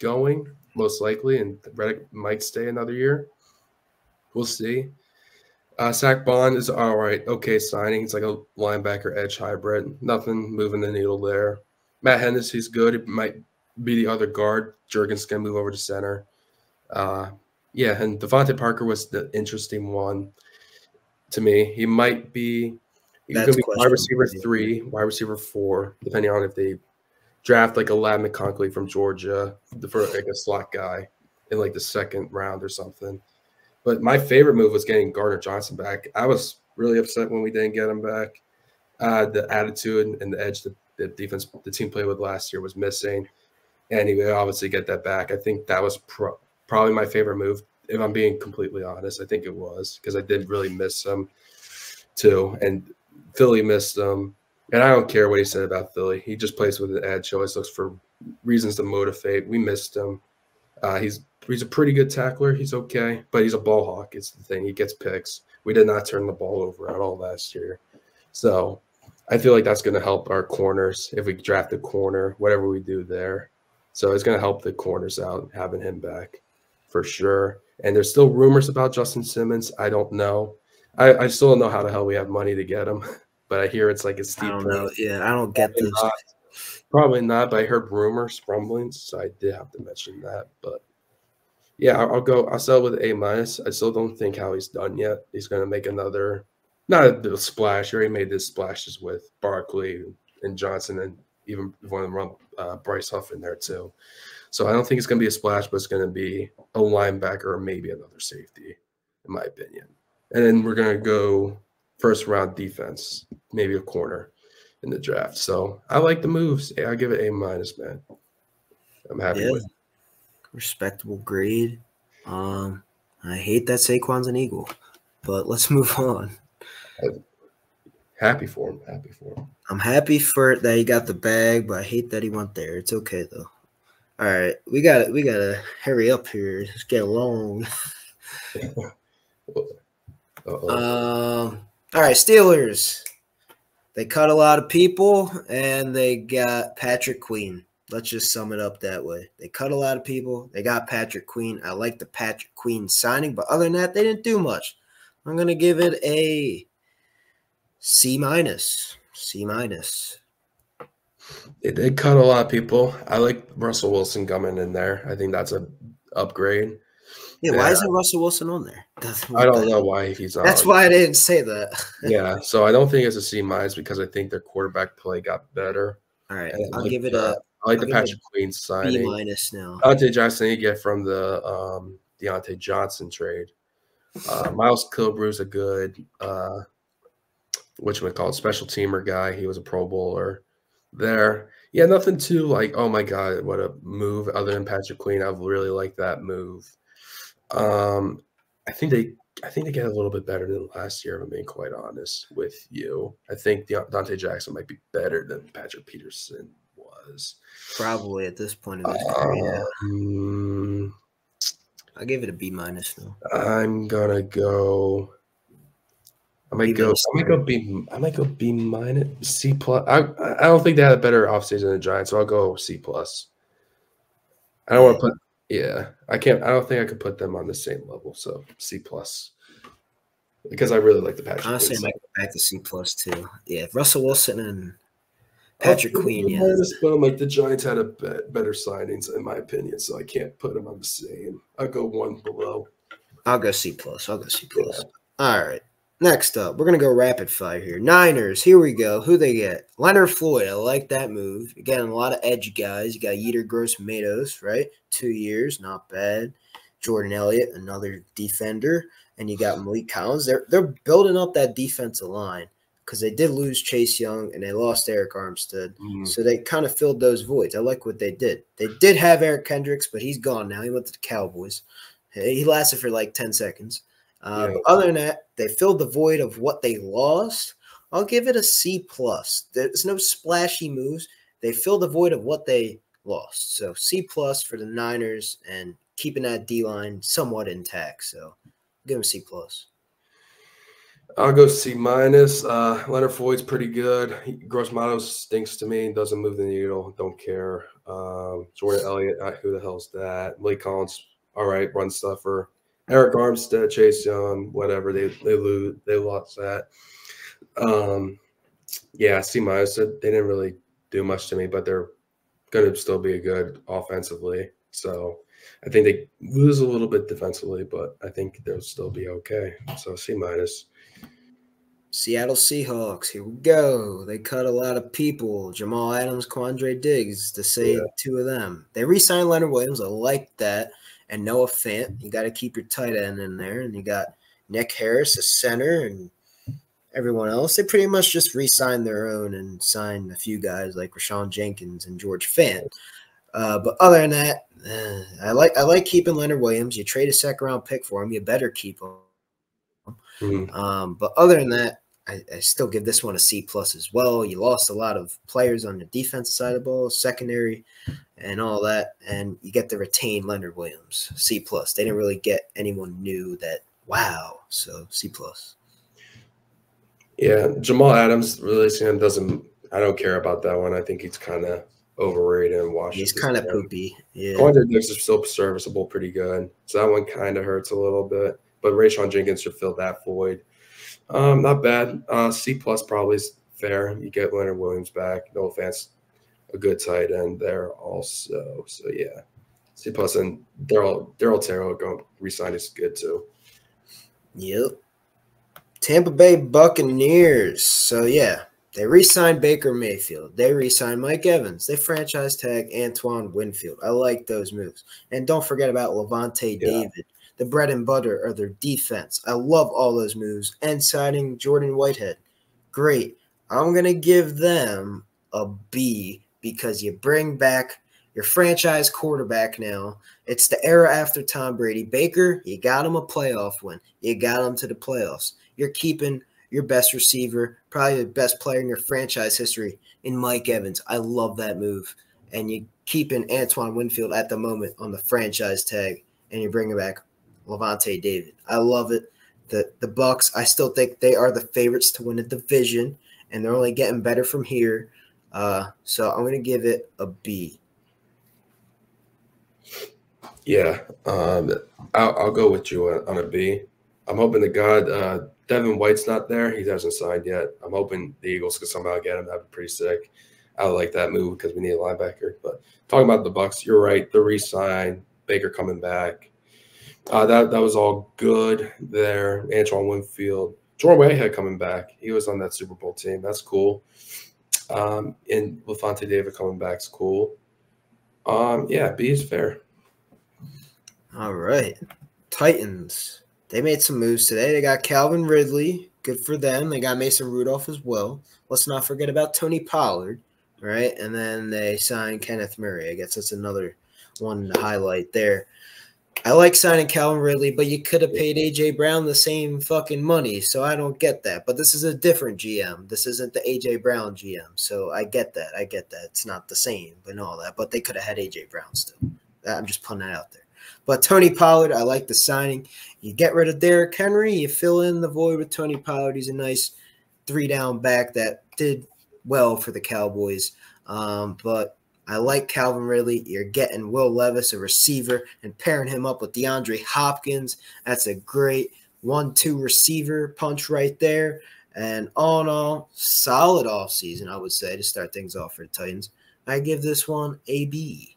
going. most likely, and Reddick might stay another year. We'll see. Zach Bond is all right. Okay signing. It's like a linebacker edge hybrid. Nothing moving the needle there. Matt Hennessy's good. It might be the other guard. Juergens can move over to center. Yeah, and Devontae Parker was the interesting one to me. He might be – he's going to be wide receiver 3, wide receiver 4, depending on if they draft like a Ladd McConkey from Georgia for like a slot guy in like the second round or something. But my favorite move was getting Gardner Johnson back. I was really upset when we didn't get him back. The attitude and the edge that the defense, the team played with last year was missing. And he would obviously get that back. I think that was probably my favorite move, if I'm being completely honest. I think it was because I did really miss him too. And Philly missed him. And I don't care what he said about Philly. He just plays with an edge. He always looks for reasons to motivate. We missed him. He's a pretty good tackler. He's okay, but he's a ball hawk. It's the thing. He gets picks. We did not turn the ball over at all last year. So I feel like that's going to help our corners if we draft a corner, whatever we do there. So it's going to help the corners out, having him back for sure. And there's still rumors about Justin Simmons. I don't know. I still don't know how the hell we have money to get him, but I hear it's like a steep round. Yeah, I don't get this. Probably not, but I heard rumors, rumblings, so I did have to mention that. But yeah, I'll sell with A-. I still don't think Howie's done yet. He's going to make another, not a little splash. He already made this splashes with Barkley and Johnson and even one of them run Bryce Huff in there too. So I don't think it's going to be a splash, but it's going to be a linebacker or maybe another safety, in my opinion. And then we're going to go first-round defense, maybe a corner in the draft. So I like the moves. I give it A-, man. I'm happy with it. Respectable grade. I hate that Saquon's an Eagle, but let's move on. I'm happy for him. Happy for him. I'm happy for that he got the bag, but I hate that he went there. It's okay though. All right, we gotta hurry up here. Let's get along. All right, Steelers. They cut a lot of people, and they got Patrick Queen. Let's just sum it up that way. They cut a lot of people. They got Patrick Queen. I like the Patrick Queen signing, but other than that, they didn't do much. I'm going to give it a C-. C-. They cut a lot of people. I like Russell Wilson coming in there. I think that's an upgrade. Yeah, why isn't Russell Wilson on there? I don't know why he's on. That's why I didn't say that. Yeah, so I don't think it's a C-, because I think their quarterback play got better. All right, I'll give it a. I like the Patrick Queen signing. B- now. Deontay Johnson you get from the Deontay Johnson trade. Miles Kilbrew's a good, whatchamacallit, special teamer guy. He was a Pro Bowler there. Yeah, nothing too like, oh, my God, what a move other than Patrick Queen. I really like that move. I think they get a little bit better than last year, if I'm being quite honest with you. I think Dante Jackson might be better than Patrick Peterson was. Probably at this point in his career. Yeah. I'll give it a B- though. I'm gonna go. I might go B-, C+. I don't think they had a better offseason than the Giants, so I'll go C+. I don't want to put. Yeah, I can't. I don't think I could put them on the same level. So C+, because I really like the Patrick. Honestly, I might go back to C+ too. Yeah, if Russell Wilson and Patrick Queen. Yeah, but I'm like the Giants had a better signings in my opinion, so I can't put them on the same. I'll go one below. I'll go C+. I'll go C+. Yeah. All right. Next up, we're gonna go rapid fire here. Niners. Here we go. Who they get? Leonard Floyd. I like that move. Again, a lot of edge guys. You got Yeter Gross-Matos, right? 2 years, not bad. Jordan Elliott, another defender, and you got Malik Collins. They're building up that defensive line because they did lose Chase Young and they lost Eric Armstead, so they kind of filled those voids. I like what they did. They did have Eric Kendricks, but he's gone now. He went to the Cowboys. He lasted for like 10 seconds. But other than that, they filled the void of what they lost. I'll give it a C+. There's no splashy moves. They filled the void of what they lost. So C+ for the Niners and keeping that D-line somewhat intact. So I'll give them C+. I'll go C-. Leonard Floyd's pretty good. Gross-Mato stinks to me. Doesn't move the needle. Don't care. Jordan Elliott, who the hell's that? Blake Collins, all right, run stuffer. Eric Armstead, Chase Young, whatever. They lost that. Yeah, C-. They didn't really do much to me, but they're going to still be good offensively. So I think they lose a little bit defensively, but I think they'll still be okay. So C-. Seattle Seahawks, here we go. They cut a lot of people. Jamal Adams, Quandre Diggs, to say two of them. They re-signed Leonard Williams. I like that. And Noah Fant. You got to keep your tight end in there. And you got Nick Harris, a center, and everyone else. They pretty much just re-signed their own and signed a few guys like Rashawn Jenkins and George Fant. But other than that, I like keeping Leonard Williams. You trade a second-round pick for him. You better keep him. But other than that, I still give this one a C+ as well. You lost a lot of players on the defensive side of the ball, secondary, and all that, and you get to retain Leonard Williams. C+. They didn't really get anyone new that, wow, so C+. Yeah, Jamal Adams, releasing him doesn't – I don't care about that one. I think he's kind of overrated and washed. He's kind of poopy. Yeah. Quandre Diggs is still serviceable, pretty good. So that one kind of hurts a little bit. But Rashawn Jenkins should fill that void. Not bad. C+ probably is fair. You get Leonard Williams back. No offense, a good tight end there also. So yeah, C+, and Daryl Terrell going re-sign is good too. Yep. Tampa Bay Buccaneers. So yeah, they re-signed Baker Mayfield. They re-signed Mike Evans. They franchise tag Antoine Winfield. I like those moves. And don't forget about Levante David. The bread and butter are their defense. I love all those moves. And signing Jordan Whitehead. Great. I'm going to give them a B because you bring back your franchise quarterback now. It's the era after Tom Brady. Baker, you got him a playoff win. You got him to the playoffs. You're keeping your best receiver, probably the best player in your franchise history, in Mike Evans. I love that move. And you're keeping Antoine Winfield at the moment on the franchise tag, and you're bringing back Levante David. I love it. The Bucs, I still think they are the favorites to win the division, and they're only getting better from here. So I'm going to give it a B. Yeah, I'll go with you on a B. I'm hoping to God Devin White's not there. He hasn't signed yet. I'm hoping the Eagles could somehow get him. That'd be pretty sick. I like that move because we need a linebacker. But talking about the Bucs, you're right. The re-sign, Baker coming back. That was all good there. Antoine Winfield. Jordan Whitehead coming back. He was on that Super Bowl team. That's cool. And Levante David coming back is cool. Yeah, B is fair. All right. Titans. They made some moves today. They got Calvin Ridley. Good for them. They got Mason Rudolph as well. Let's not forget about Tony Pollard. All right. And then they signed Kenneth Murray. I guess that's another one to highlight there. I like signing Calvin Ridley, but you could have paid A.J. Brown the same fucking money, so I don't get that. But this is a different GM. This isn't the A.J. Brown GM, so I get that. I get that. It's not the same and all that, but they could have had A.J. Brown still. I'm just putting that out there. But Tony Pollard, I like the signing. You get rid of Derrick Henry, you fill in the void with Tony Pollard. He's a nice three-down back that did well for the Cowboys, but I like Calvin Ridley. You're getting Will Levis, a receiver, and pairing him up with DeAndre Hopkins. That's a great 1-2 receiver punch right there. And all in all, solid offseason, I would say, to start things off for the Titans. I give this one a B.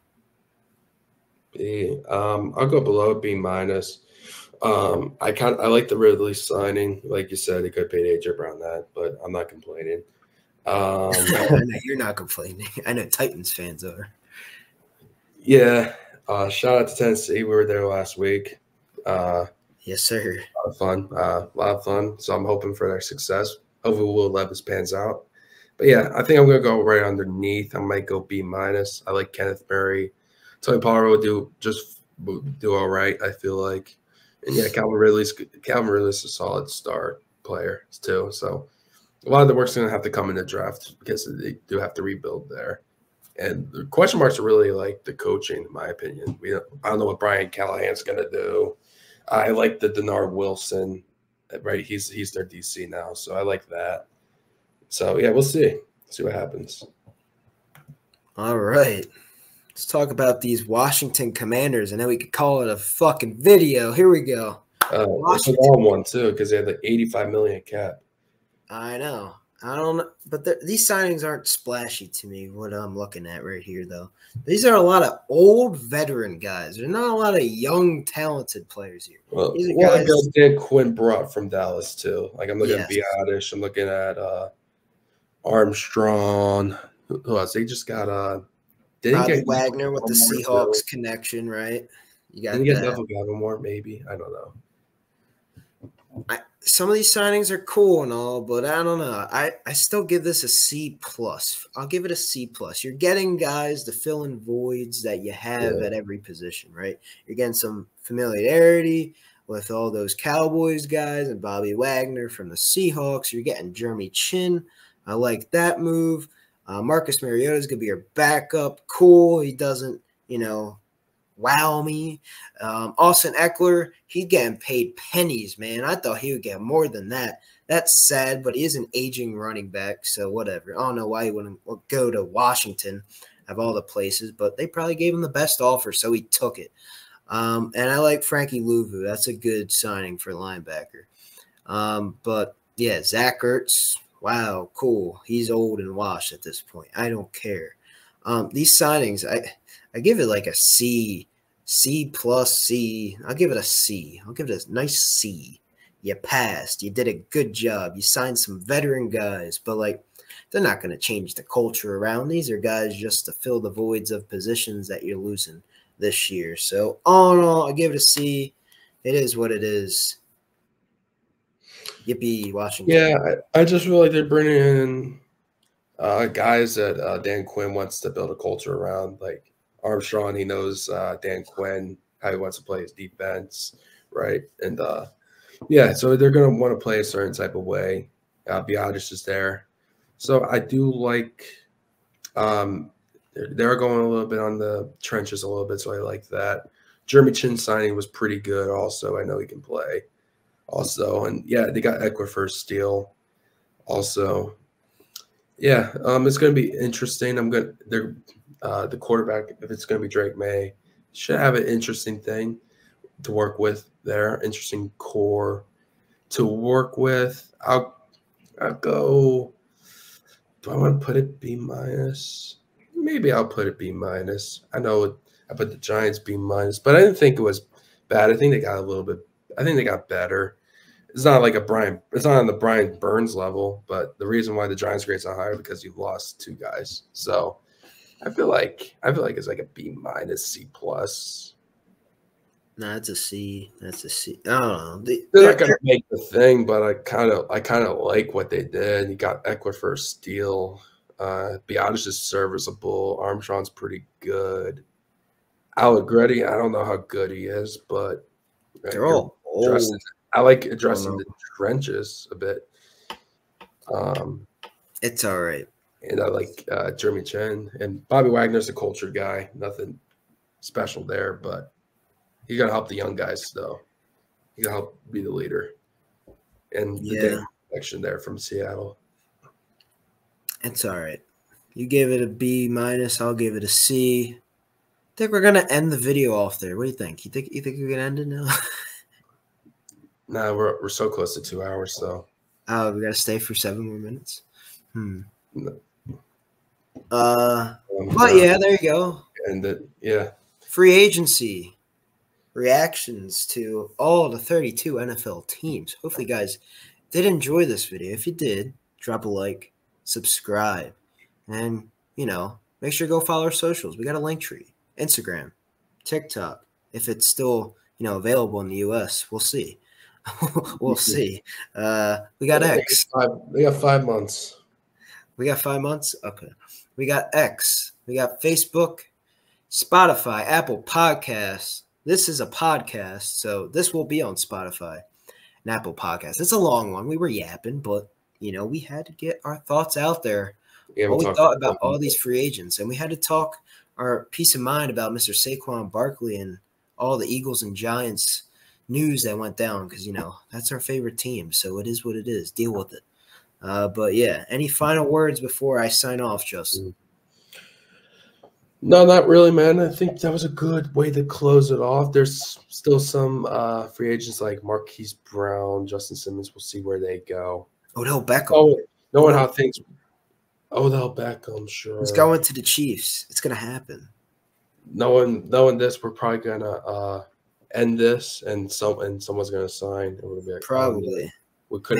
B. I'll go below B-. I like the Ridley signing. Like you said, he could have paid A.J. Brown that, but I'm not complaining. You're not complaining. I know Titans fans are. Yeah. Shout out to Tennessee. We were there last week. Yes, sir. A lot of fun. So I'm hoping for their success. Hopefully Will Levis pans out. But yeah, I think I'm gonna go right underneath. I might go B-. I like Kenneth Murray. Tony Pollard will do all right, I feel like. And yeah, Calvin Ridley's a solid star player too. So a lot of the work's going to have to come in the draft because they do have to rebuild there. And the question marks are really like the coaching, in my opinion. I don't know what Brian Callahan's going to do. I like the Denard Wilson right? He's their DC now, so I like that. So yeah, we'll see what happens. All right, let's talk about these Washington Commanders, and then we could call it a fucking video. Here we go. It's a long one too, because they had like $85 million cap. I know. I don't, but these signings aren't splashy to me. What I'm looking at right here, though, these are a lot of old veteran guys. There's not a lot of young, talented players here. Well, these are guys I Dan Quinn brought from Dallas too. Like I'm looking at Biotish. I'm looking at Armstrong. Who else? They just got Robbie Wagner with the Seahawks connection, right? You got Neville Gallimore, maybe. I don't know. Some of these signings are cool and all, but I don't know. I still give this a C plus. I'll give it a C plus. You're getting guys to fill in voids that you have at every position, right? You're getting some familiarity with all those Cowboys guys and Bobby Wagner from the Seahawks. You're getting Jeremy Chin. I like that move. Marcus Mariota is going to be your backup. Cool. He doesn't, you know, wow me. Austin Eckler, he's getting paid pennies, man. I thought he would get more than that. That's sad, but he is an aging running back, so whatever. I don't know why he wouldn't go to Washington of all the places, but they probably gave him the best offer, so he took it. And I like Frankie Louvu. That's a good signing for linebacker. But, yeah, Zach Ertz, wow, cool. He's old and washed at this point. I don't care. These signings, I give it like a C. C plus C. I'll give it a C. I'll give it a nice C. You passed. You did a good job. You signed some veteran guys, but like they're not going to change the culture around. These are guys just to fill the voids of positions that you're losing this year. So all in all, I give it a C. It is what it is. Yippee, Washington. Yeah, I just feel like they're bringing in guys that Dan Quinn wants to build a culture around, like Armstrong. He knows Dan Quinn, how he wants to play his defense, right? And yeah, so they're going to want to play a certain type of way. Biotis is there, so I do like. They're going a little bit on the trenches a little bit, so I like that. Jeremy Chin signing was pretty good, also. I know he can play, also, and yeah, they got Eckler for steal, also. Yeah, it's going to be interesting. The quarterback, if it's going to be Drake May, should have an interesting thing to work with there, interesting core to work with. I'll go – do I want to put it B-? Maybe I'll put it B-. I know I put the Giants B-, but I didn't think it was bad. I think they got a little bit – I think they got better. It's not like a Brian – it's not on the Brian Burns level, but the reason why the Giants grades are higher because you've lost two guys. So – I feel like it's like a B-, C+. No, that's a C. That's a C. I don't know. They're not gonna make the thing, but I kind of like what they did. You got Eckler for a steal. Biotis is serviceable. Armstrong's pretty good. Allegretti, I don't know how good he is, but they're all old. I like addressing the trenches a bit. It's all right. And I like Jeremy Chen. And Bobby Wagner's a culture guy. Nothing special there, but he's going to help the young guys, though. He's going to help be the leader. And the connection there from Seattle. It's all right. You gave it a B-, I'll give it a C. I think we're going to end the video off there. What do you think? You think we can end it now? Nah, we're so close to 2 hours, so. Oh, we got to stay for 7 more minutes? No. But yeah, there you go. And free agency reactions to all the 32 NFL teams. Hopefully, you guys did enjoy this video. If you did, drop a like, subscribe, and you know, make sure to go follow our socials. We got a link tree, Instagram, TikTok. If it's still available in the US, we'll see. We'll see. We got X. We got 5 months. We got 5 months? Okay. We got X. We got Facebook, Spotify, Apple Podcasts. This is a podcast, so this will be on Spotify and Apple Podcasts. It's a long one. We were yapping, but, we had to get our thoughts out there. Yeah, what we thought about all these free agents, and we had to talk our peace of mind about Mr. Saquon Barkley and all the Eagles and Giants news that went down because, you know, that's our favorite team. So it is what it is. Deal with it. But, yeah, any final words before I sign off, Justin? No, not really, man. I think that was a good way to close it off. There's still some free agents like Marquise Brown, Justin Simmons. We'll see where they go. Odell Beckham. Oh, knowing how things – Odell Beckham, sure. It's going to the Chiefs. It's going to happen. Knowing this, we're probably going to end this, and someone's going to sign. It would be like, probably. We could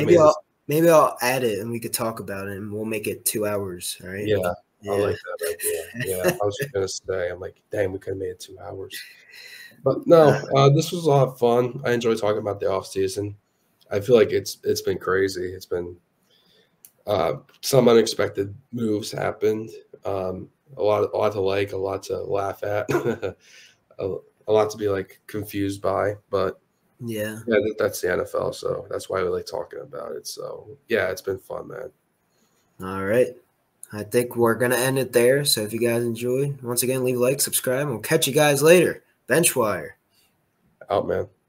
maybe I'll add it, and we could talk about it, and we'll make it 2 hours, all right? Yeah. Yeah. I like that idea. Yeah, I was just gonna say, I'm like, dang, we could have made it 2 hours. But no, this was a lot of fun. I enjoy talking about the off season. I feel like it's been crazy. It's been some unexpected moves happened. A lot to like, a lot to laugh at, a lot to be like confused by. But yeah, that's the NFL, so that's why we like talking about it. So yeah, it's been fun, man. All right. I think we're going to end it there. So if you guys enjoyed, once again, leave a like, subscribe, and we'll catch you guys later. Benchwire. Out, man.